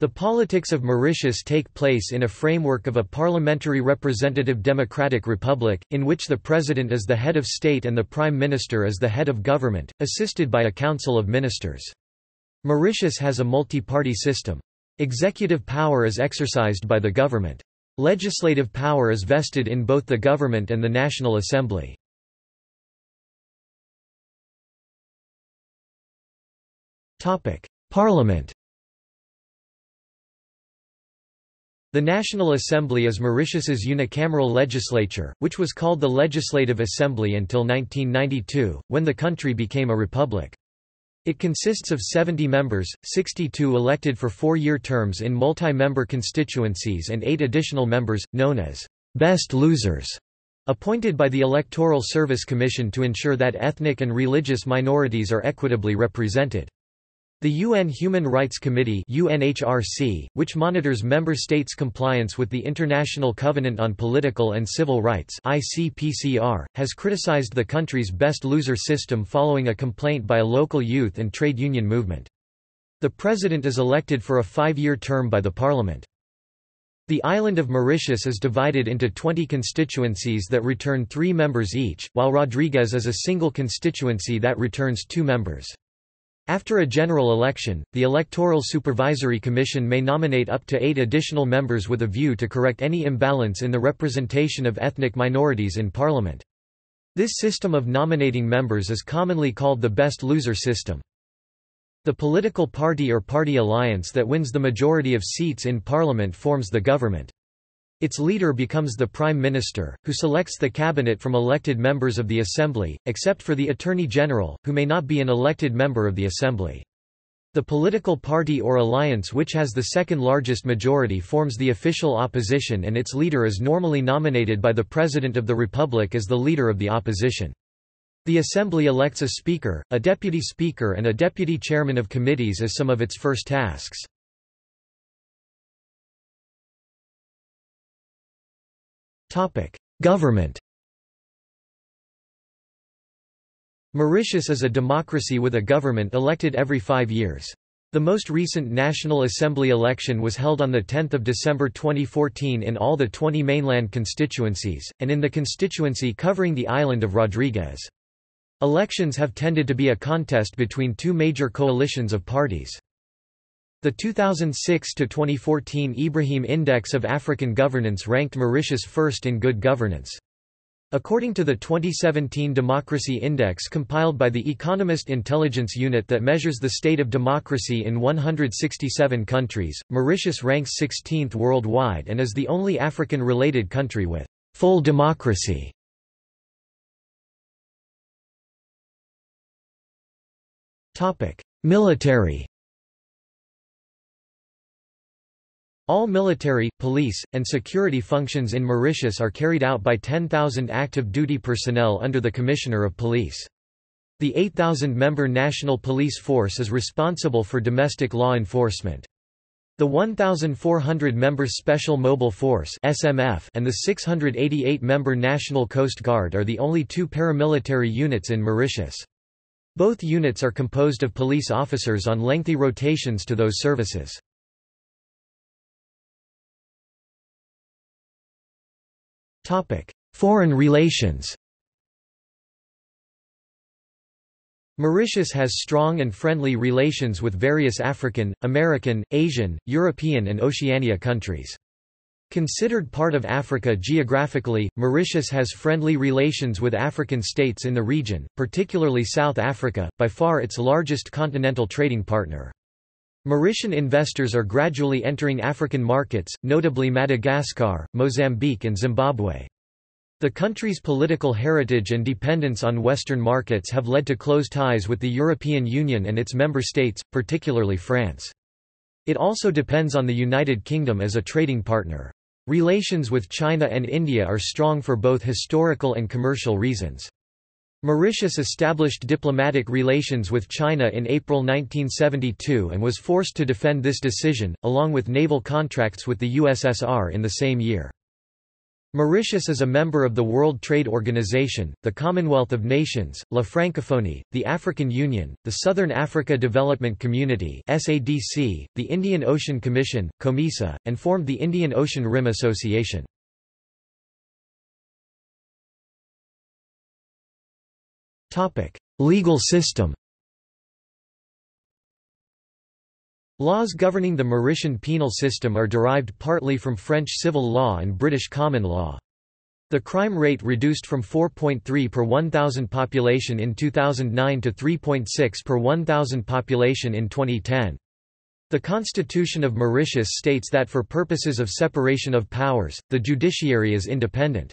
The politics of Mauritius take place in a framework of a parliamentary representative democratic republic, in which the president is the head of state and the prime minister is the head of government, assisted by a council of ministers. Mauritius has a multi-party system. Executive power is exercised by the government. Legislative power is vested in both the government and the National Assembly. Parliament. The National Assembly is Mauritius's unicameral legislature, which was called the Legislative Assembly until nineteen ninety-two, when the country became a republic. It consists of seventy members, sixty-two elected for four-year terms in multi-member constituencies and eight additional members, known as best losers, appointed by the Electoral Service Commission to ensure that ethnic and religious minorities are equitably represented. The U N Human Rights Committee (U N H R C), which monitors member states' compliance with the International Covenant on Political and Civil Rights (I C P C R), has criticized the country's best loser system following a complaint by a local youth and trade union movement. The president is elected for a five-year term by the parliament. The island of Mauritius is divided into twenty constituencies that return three members each, while Rodrigues is a single constituency that returns two members. After a general election, the Electoral Supervisory Commission may nominate up to eight additional members with a view to correct any imbalance in the representation of ethnic minorities in Parliament. This system of nominating members is commonly called the best loser system. The political party or party alliance that wins the majority of seats in Parliament forms the government. Its leader becomes the Prime Minister, who selects the cabinet from elected members of the Assembly, except for the Attorney General, who may not be an elected member of the Assembly. The political party or alliance which has the second largest majority forms the official opposition, and its leader is normally nominated by the President of the Republic as the leader of the opposition. The Assembly elects a Speaker, a Deputy Speaker and a Deputy Chairman of Committees as some of its first tasks. Government. Mauritius is a democracy with a government elected every five years. The most recent National Assembly election was held on the tenth of December twenty fourteen in all the twenty mainland constituencies, and in the constituency covering the island of Rodrigues. Elections have tended to be a contest between two major coalitions of parties. The two thousand six to twenty fourteen Ibrahim Index of African Governance ranked Mauritius first in good governance. According to the twenty seventeen Democracy Index compiled by the Economist Intelligence Unit that measures the state of democracy in one hundred sixty-seven countries, Mauritius ranks sixteenth worldwide and is the only African-related country with full democracy. Military. All military, police, and security functions in Mauritius are carried out by ten thousand active duty personnel under the Commissioner of Police. The eight thousand member National Police Force is responsible for domestic law enforcement. The one thousand four hundred member Special Mobile Force (S M F) and the six hundred eighty-eight member National Coast Guard are the only two paramilitary units in Mauritius. Both units are composed of police officers on lengthy rotations to those services. Foreign relations. Mauritius has strong and friendly relations with various African, American, Asian, European and Oceania countries. Considered part of Africa geographically, Mauritius has friendly relations with African states in the region, particularly South Africa, by far its largest continental trading partner. Mauritian investors are gradually entering African markets, notably Madagascar, Mozambique and Zimbabwe. The country's political heritage and dependence on Western markets have led to close ties with the European Union and its member states, particularly France. It also depends on the United Kingdom as a trading partner. Relations with China and India are strong for both historical and commercial reasons. Mauritius established diplomatic relations with China in April nineteen seventy-two and was forced to defend this decision, along with naval contracts with the U S S R in the same year. Mauritius is a member of the World Trade Organization, the Commonwealth of Nations, La Francophonie, the African Union, the Southern Africa Development Community (S A D C), the Indian Ocean Commission (COMESA), and formed the Indian Ocean Rim Association. Legal system. Laws governing the Mauritian penal system are derived partly from French civil law and British common law. The crime rate reduced from four point three per one thousand population in two thousand nine to three point six per one thousand population in twenty ten. The Constitution of Mauritius states that for purposes of separation of powers, the judiciary is independent.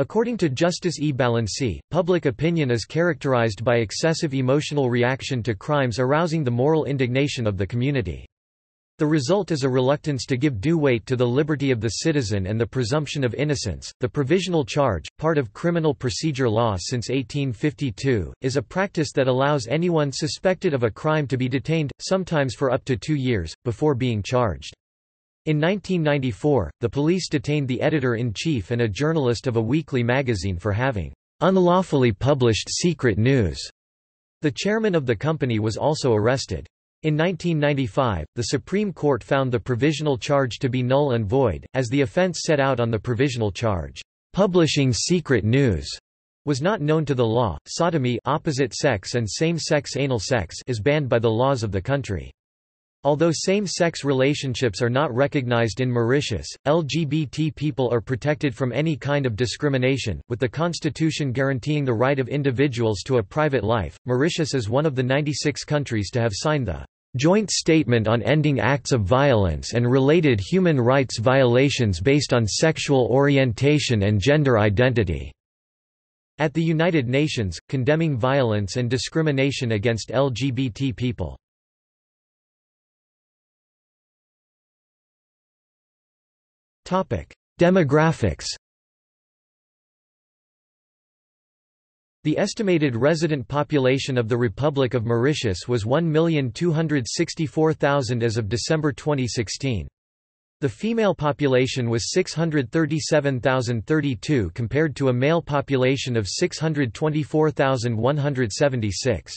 According to Justice E. Balancy, public opinion is characterized by excessive emotional reaction to crimes arousing the moral indignation of the community. The result is a reluctance to give due weight to the liberty of the citizen and the presumption of innocence. The provisional charge, part of criminal procedure law since eighteen fifty-two, is a practice that allows anyone suspected of a crime to be detained, sometimes for up to two years, before being charged. In nineteen ninety-four, the police detained the editor-in-chief and a journalist of a weekly magazine for having unlawfully published secret news. The chairman of the company was also arrested. In nineteen ninety-five, the Supreme Court found the provisional charge to be null and void, as the offense set out on the provisional charge, publishing secret news, was not known to the law. Sodomy, opposite sex and same-sex anal sex, is banned by the laws of the country. Although same-sex relationships are not recognized in Mauritius, L G B T people are protected from any kind of discrimination, with the constitution guaranteeing the right of individuals to a private life. Mauritius is one of the ninety-six countries to have signed the Joint Statement on Ending Acts of Violence and Related Human Rights Violations Based on Sexual Orientation and Gender Identity at the United Nations, condemning violence and discrimination against L G B T people. Demographics. The estimated resident population of the Republic of Mauritius was one million two hundred sixty-four thousand as of December twenty sixteen. The female population was six hundred thirty-seven thousand thirty-two compared to a male population of six hundred twenty-four thousand one hundred seventy-six.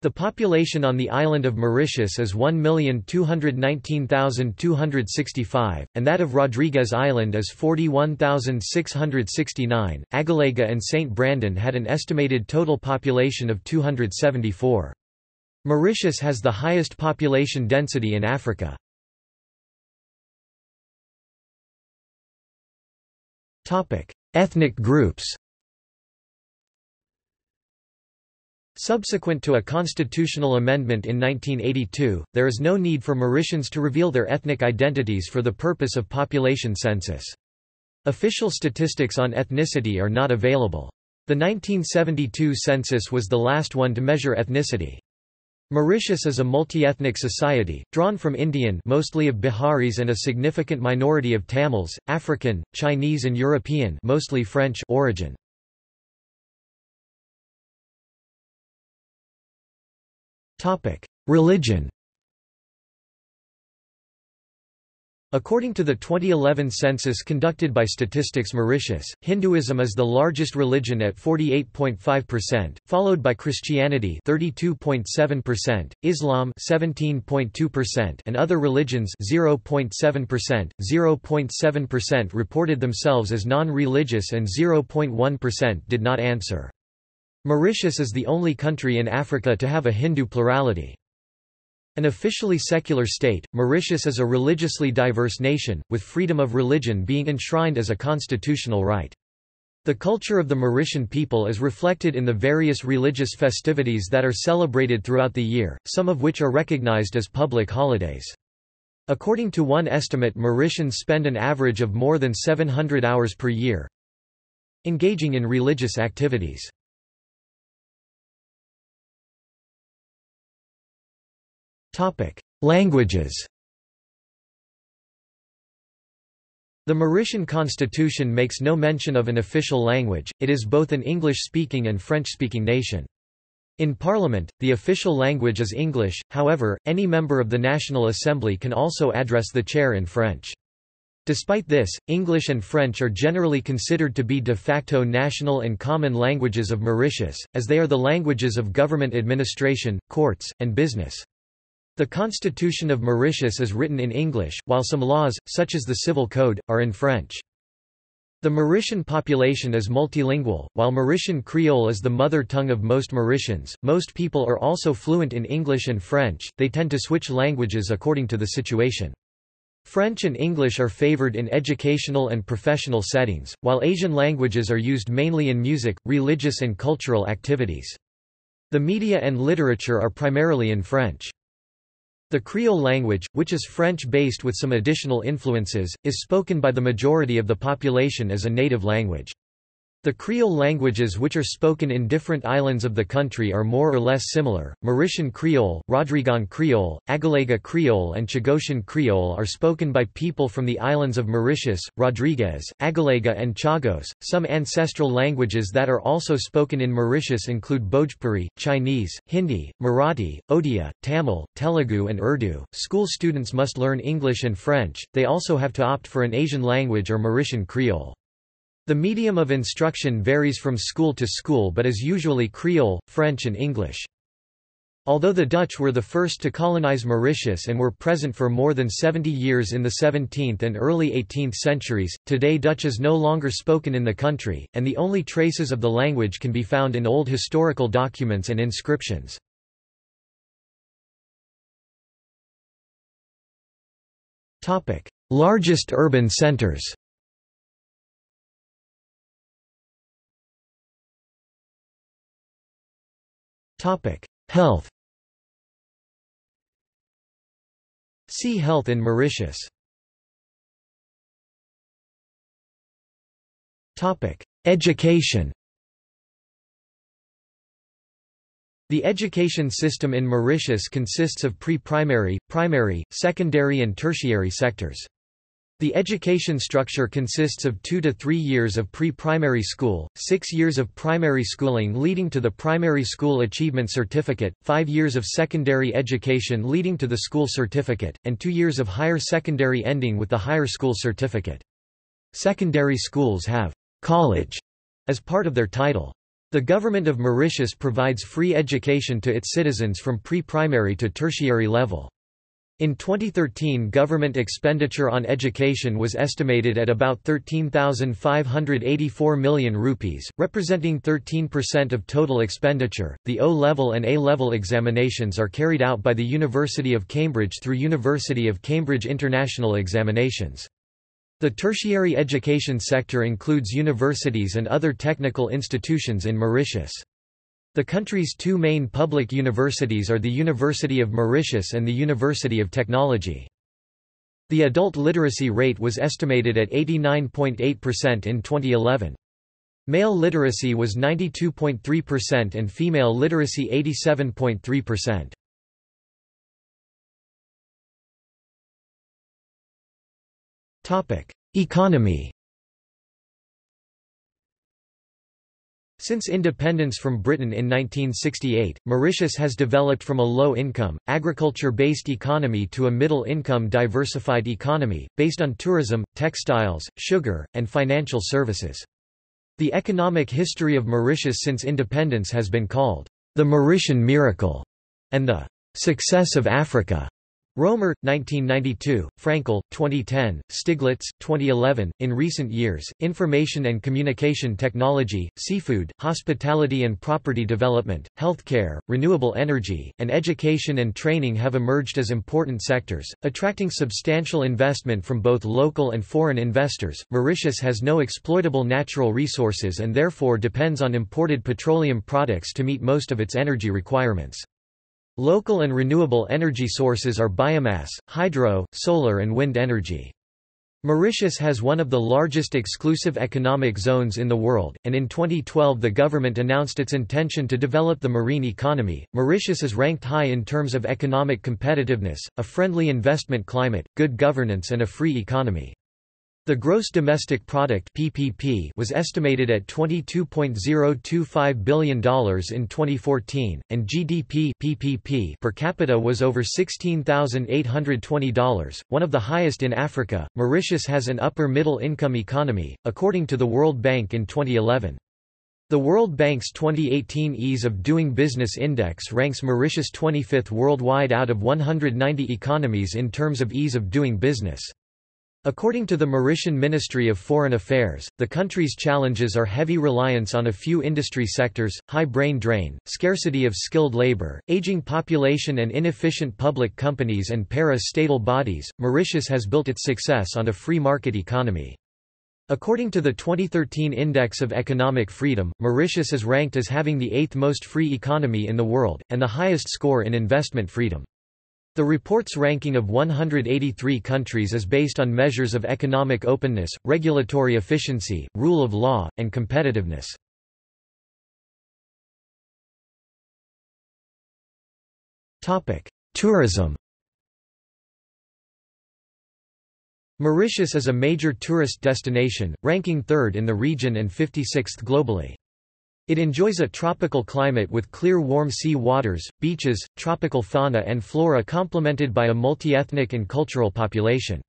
The population on the island of Mauritius is one million two hundred nineteen thousand two hundred sixty-five, and that of Rodriguez Island is forty-one thousand six hundred sixty-nine. Agalega and Saint Brandon had an estimated total population of two hundred seventy-four. Mauritius has the highest population density in Africa. Ethnic groups. Subsequent to a constitutional amendment in nineteen eighty-two, there is no need for Mauritians to reveal their ethnic identities for the purpose of population census. Official statistics on ethnicity are not available. The nineteen seventy-two census was the last one to measure ethnicity. Mauritius is a multi-ethnic society, drawn from Indian, mostly of Biharis and a significant minority of Tamils, African, Chinese and European, mostly French origin. Topic: Religion. According to the twenty eleven census conducted by Statistics Mauritius, Hinduism is the largest religion at forty-eight point five percent, followed by Christianity thirty-two point seven percent, Islam seventeen point two percent, and other religions zero point seven percent. zero point seven percent reported themselves as non-religious and zero point one percent did not answer. Mauritius is the only country in Africa to have a Hindu plurality. An officially secular state, Mauritius is a religiously diverse nation, with freedom of religion being enshrined as a constitutional right. The culture of the Mauritian people is reflected in the various religious festivities that are celebrated throughout the year, some of which are recognized as public holidays. According to one estimate, Mauritians spend an average of more than seven hundred hours per year engaging in religious activities. Languages. The Mauritian constitution makes no mention of an official language, it is both an English-speaking and French-speaking nation. In Parliament, the official language is English, however, any member of the National Assembly can also address the chair in French. Despite this, English and French are generally considered to be de facto national and common languages of Mauritius, as they are the languages of government administration, courts, and business. The Constitution of Mauritius is written in English, while some laws, such as the Civil Code, are in French. The Mauritian population is multilingual. While Mauritian Creole is the mother tongue of most Mauritians, most people are also fluent in English and French, they tend to switch languages according to the situation. French and English are favored in educational and professional settings, while Asian languages are used mainly in music, religious and cultural activities. The media and literature are primarily in French. The Creole language, which is French-based with some additional influences, is spoken by the majority of the population as a native language. The Creole languages which are spoken in different islands of the country are more or less similar. Mauritian Creole, Rodrigan Creole, Agalega Creole and Chagosian Creole are spoken by people from the islands of Mauritius, Rodrigues, Agalega and Chagos. Some ancestral languages that are also spoken in Mauritius include Bhojpuri, Chinese, Hindi, Marathi, Odia, Tamil, Telugu and Urdu. School students must learn English and French, they also have to opt for an Asian language or Mauritian Creole. The medium of instruction varies from school to school but is usually Creole, French and English. Although the Dutch were the first to colonize Mauritius and were present for more than seventy years in the seventeenth and early eighteenth centuries, today Dutch is no longer spoken in the country, and the only traces of the language can be found in old historical documents and inscriptions. Largest urban centers. Health. See health in Mauritius. Education. The education system in Mauritius consists of pre-primary, primary, secondary and tertiary sectors. The education structure consists of two to three years of pre-primary school, six years of primary schooling leading to the primary school achievement certificate, five years of secondary education leading to the school certificate, and two years of higher secondary ending with the higher school certificate. Secondary schools have college as part of their title. The government of Mauritius provides free education to its citizens from pre-primary to tertiary level. In twenty thirteen, government expenditure on education was estimated at about thirteen thousand five hundred eighty-four million rupees, representing thirteen percent of total expenditure. The O-level and A-level examinations are carried out by the University of Cambridge through University of Cambridge International Examinations. The tertiary education sector includes universities and other technical institutions in Mauritius. The country's two main public universities are the University of Mauritius and the University of Technology. The adult literacy rate was estimated at eighty-nine point eight percent in twenty eleven. Male literacy was ninety-two point three percent and female literacy eighty-seven point three percent. Topic: Economy. Since independence from Britain in nineteen sixty-eight, Mauritius has developed from a low-income, agriculture-based economy to a middle-income diversified economy, based on tourism, textiles, sugar, and financial services. The economic history of Mauritius since independence has been called the Mauritian miracle and the success of Africa. Romer, nineteen ninety-two, Frankel, twenty ten, Stiglitz, twenty eleven. In recent years, information and communication technology, seafood, hospitality and property development, healthcare, renewable energy, and education and training have emerged as important sectors, attracting substantial investment from both local and foreign investors. Mauritius has no exploitable natural resources and therefore depends on imported petroleum products to meet most of its energy requirements. Local and renewable energy sources are biomass, hydro, solar and wind energy. Mauritius has one of the largest exclusive economic zones in the world, and in twenty twelve the government announced its intention to develop the marine economy. Mauritius is ranked high in terms of economic competitiveness, a friendly investment climate, good governance and a free economy. The gross domestic product (P P P) was estimated at twenty-two point zero two five billion dollars in twenty fourteen, and G D P (P P P) per capita was over sixteen thousand eight hundred twenty dollars, one of the highest in Africa. Mauritius has an upper-middle-income economy, according to the World Bank in twenty eleven. The World Bank's twenty eighteen Ease of Doing Business Index ranks Mauritius twenty-fifth worldwide out of one hundred ninety economies in terms of ease of doing business. According to the Mauritian Ministry of Foreign Affairs, the country's challenges are heavy reliance on a few industry sectors, high brain drain, scarcity of skilled labor, aging population, and inefficient public companies and para-statal bodies. Mauritius has built its success on a free market economy. According to the twenty thirteen Index of Economic Freedom, Mauritius is ranked as having the eighth most free economy in the world, and the highest score in investment freedom. The report's ranking of one hundred eighty-three countries is based on measures of economic openness, regulatory efficiency, rule of law, and competitiveness. Tourism. Mauritius is a major tourist destination, ranking third in the region and fifty-sixth globally. It enjoys a tropical climate with clear warm sea waters, beaches, tropical fauna and flora complemented by a multi-ethnic and cultural population.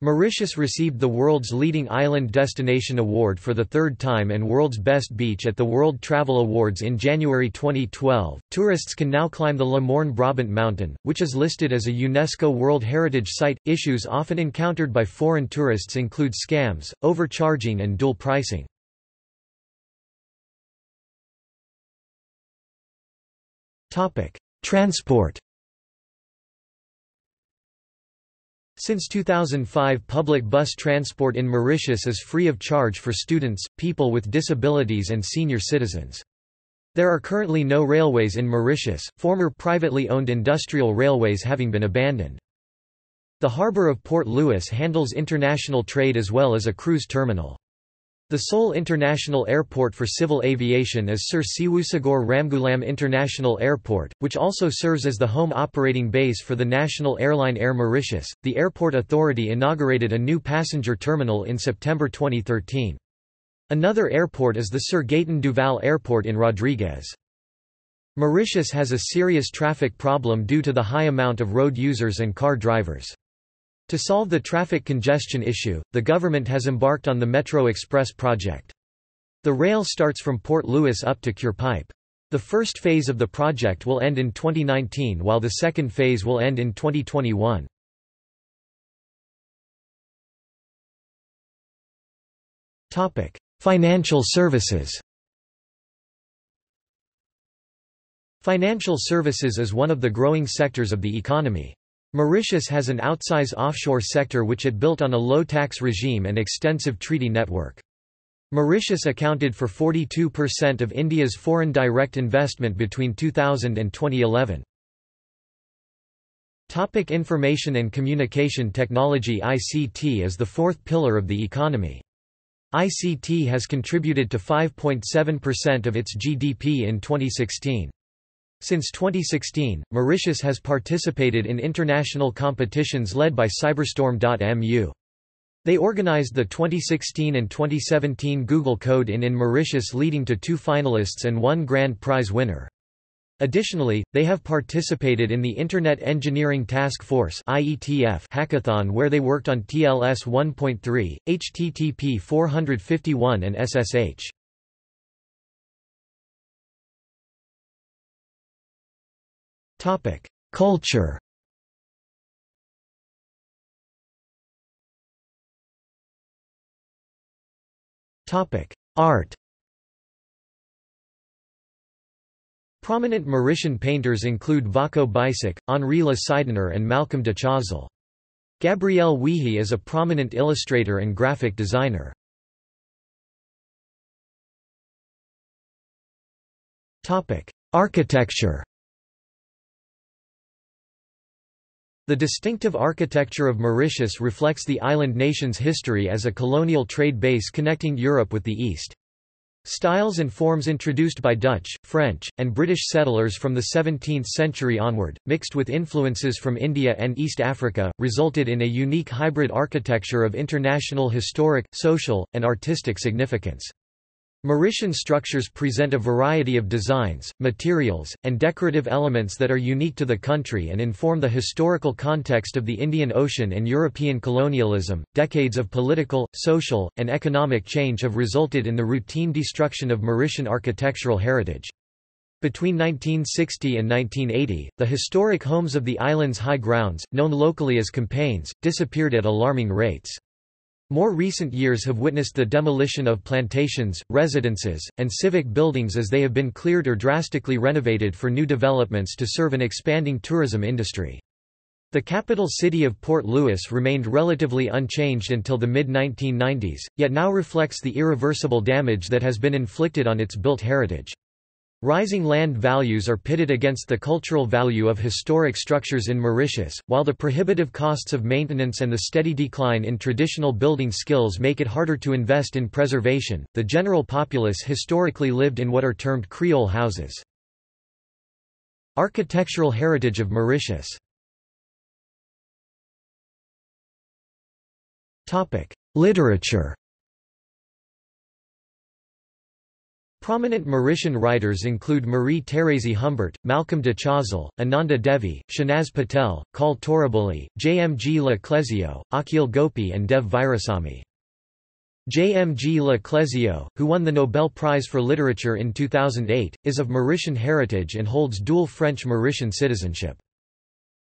Mauritius received the World's Leading Island Destination Award for the third time and World's Best Beach at the World Travel Awards in January twenty twelve. Tourists can now climb the Le Morne Brabant Mountain, which is listed as a UNESCO World Heritage Site. Issues often encountered by foreign tourists include scams, overcharging and dual pricing. Transport. Since two thousand five, public bus transport in Mauritius is free of charge for students, people with disabilities and senior citizens. There are currently no railways in Mauritius, former privately owned industrial railways having been abandoned. The harbour of Port Louis handles international trade as well as a cruise terminal. The sole international airport for civil aviation is Sir Seewoosagur Ramgoolam International Airport, which also serves as the home operating base for the national airline Air Mauritius. The Airport Authority inaugurated a new passenger terminal in September twenty thirteen. Another airport is the Sir Gaetan Duval Airport in Rodrigues. Mauritius has a serious traffic problem due to the high amount of road users and car drivers. To solve the traffic congestion issue, the government has embarked on the Metro Express project. The rail starts from Port Louis up to Cure Pipe. The first phase of the project will end in twenty nineteen while the second phase will end in twenty twenty-one. Financial services. Financial services is one of the growing sectors of the economy. Mauritius has an outsized offshore sector which it built on a low-tax regime and extensive treaty network. Mauritius accounted for forty-two percent of India's foreign direct investment between two thousand and twenty eleven. Topic: Information and Communication Technology. I C T is the fourth pillar of the economy. I C T has contributed to five point seven percent of its G D P in twenty sixteen. Since twenty sixteen, Mauritius has participated in international competitions led by Cyberstorm dot M U. They organized the twenty sixteen and twenty seventeen Google Code in in Mauritius, leading to two finalists and one grand prize winner. Additionally, they have participated in the Internet Engineering Task Force I E T F hackathon, where they worked on T L S one point three, H T T P four fifty-one and S S H. Topic: Culture. Topic: Art. Prominent Mauritian painters include Vaco Bisak, Henri Le Sidener and Malcolm de Chazal. Gabrielle Wehe is a prominent illustrator and graphic designer. Topic: Architecture. The distinctive architecture of Mauritius reflects the island nation's history as a colonial trade base connecting Europe with the East. Styles and forms introduced by Dutch, French, and British settlers from the seventeenth century onward, mixed with influences from India and East Africa, resulted in a unique hybrid architecture of international historic, social, and artistic significance. Mauritian structures present a variety of designs, materials, and decorative elements that are unique to the country and inform the historical context of the Indian Ocean and European colonialism. Decades of political, social, and economic change have resulted in the routine destruction of Mauritian architectural heritage. Between nineteen sixty and nineteen eighty, the historic homes of the island's high grounds, known locally as campaigns, disappeared at alarming rates. More recent years have witnessed the demolition of plantations, residences, and civic buildings as they have been cleared or drastically renovated for new developments to serve an expanding tourism industry. The capital city of Port Louis remained relatively unchanged until the mid nineteen nineties, yet now reflects the irreversible damage that has been inflicted on its built heritage. Rising land values are pitted against the cultural value of historic structures in Mauritius, while the prohibitive costs of maintenance and the steady decline in traditional building skills make it harder to invest in preservation. The general populace historically lived in what are termed Creole houses. Architectural heritage of Mauritius. Topic: Literature. Prominent Mauritian writers include Marie-Thérèse Humbert, Malcolm de Chazal, Ananda Devi, Shanaz Patel, Kal Toraboli, J M G Le Clésio, Akhil Gopi and Dev Virasamy. J M G Le Clésio, who won the Nobel Prize for Literature in two thousand eight, is of Mauritian heritage and holds dual French-Mauritian citizenship.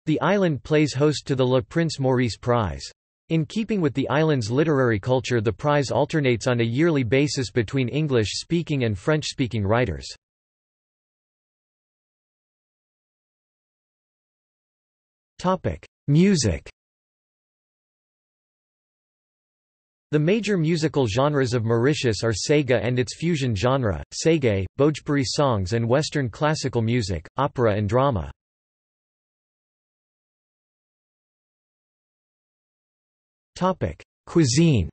The island plays host to the Le Prince Maurice Prize. In keeping with the island's literary culture, the prize alternates on a yearly basis between English-speaking and French-speaking writers. Music. The major musical genres of Mauritius are sega and its fusion genre, segay, Bhojpuri songs and Western classical music, opera and drama. Cuisine.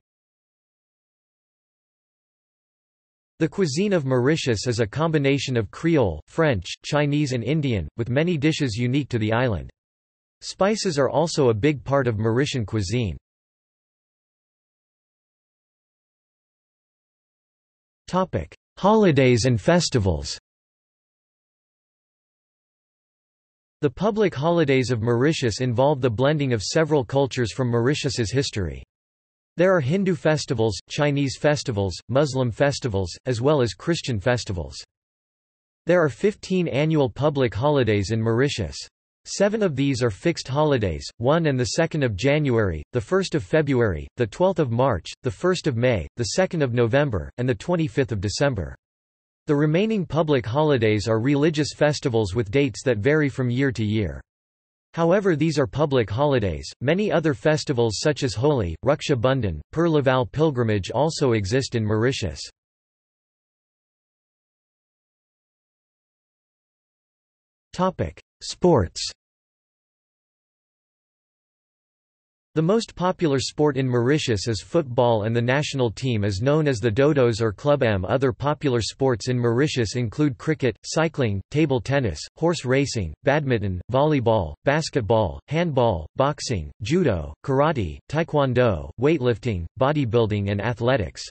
The cuisine of Mauritius is a combination of Creole, French, Chinese and Indian, with many dishes unique to the island. Spices are also a big part of Mauritian cuisine. Holidays and festivals. The public holidays of Mauritius involve the blending of several cultures from Mauritius's history. There are Hindu festivals, Chinese festivals, Muslim festivals, as well as Christian festivals. There are fifteen annual public holidays in Mauritius. Seven of these are fixed holidays, the first and the second of January, the first of February, the twelfth of March, the first of May, the second of November, and the twenty-fifth of December. The remaining public holidays are religious festivals with dates that vary from year to year. However, these are public holidays. Many other festivals such as Holi, Ruksha Bundan, Pur Laval pilgrimage also exist in Mauritius. Topic: Sports. The most popular sport in Mauritius is football, and the national team is known as the Dodos or Club M. Other popular sports in Mauritius include cricket, cycling, table tennis, horse racing, badminton, volleyball, basketball, handball, boxing, judo, karate, taekwondo, weightlifting, bodybuilding and athletics.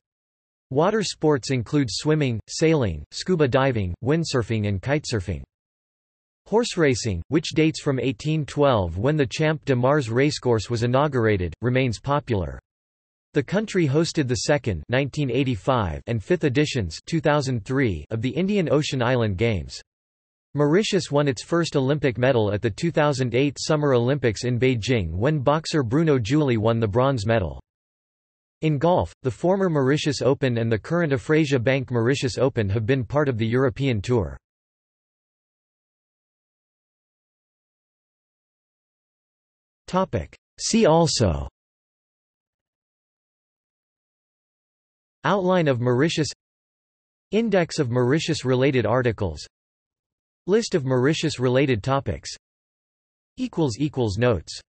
Water sports include swimming, sailing, scuba diving, windsurfing and kitesurfing. Horse racing, which dates from eighteen twelve when the Champ de Mars racecourse was inaugurated, remains popular. The country hosted the second nineteen eighty-five and fifth editions two thousand three of the Indian Ocean Island Games. Mauritius won its first Olympic medal at the two thousand eight Summer Olympics in Beijing when boxer Bruno Julie won the bronze medal. In golf, the former Mauritius Open and the current Afrasia Bank Mauritius Open have been part of the European Tour. See also: Outline of Mauritius, Index of Mauritius-related articles, List of Mauritius-related topics. Notes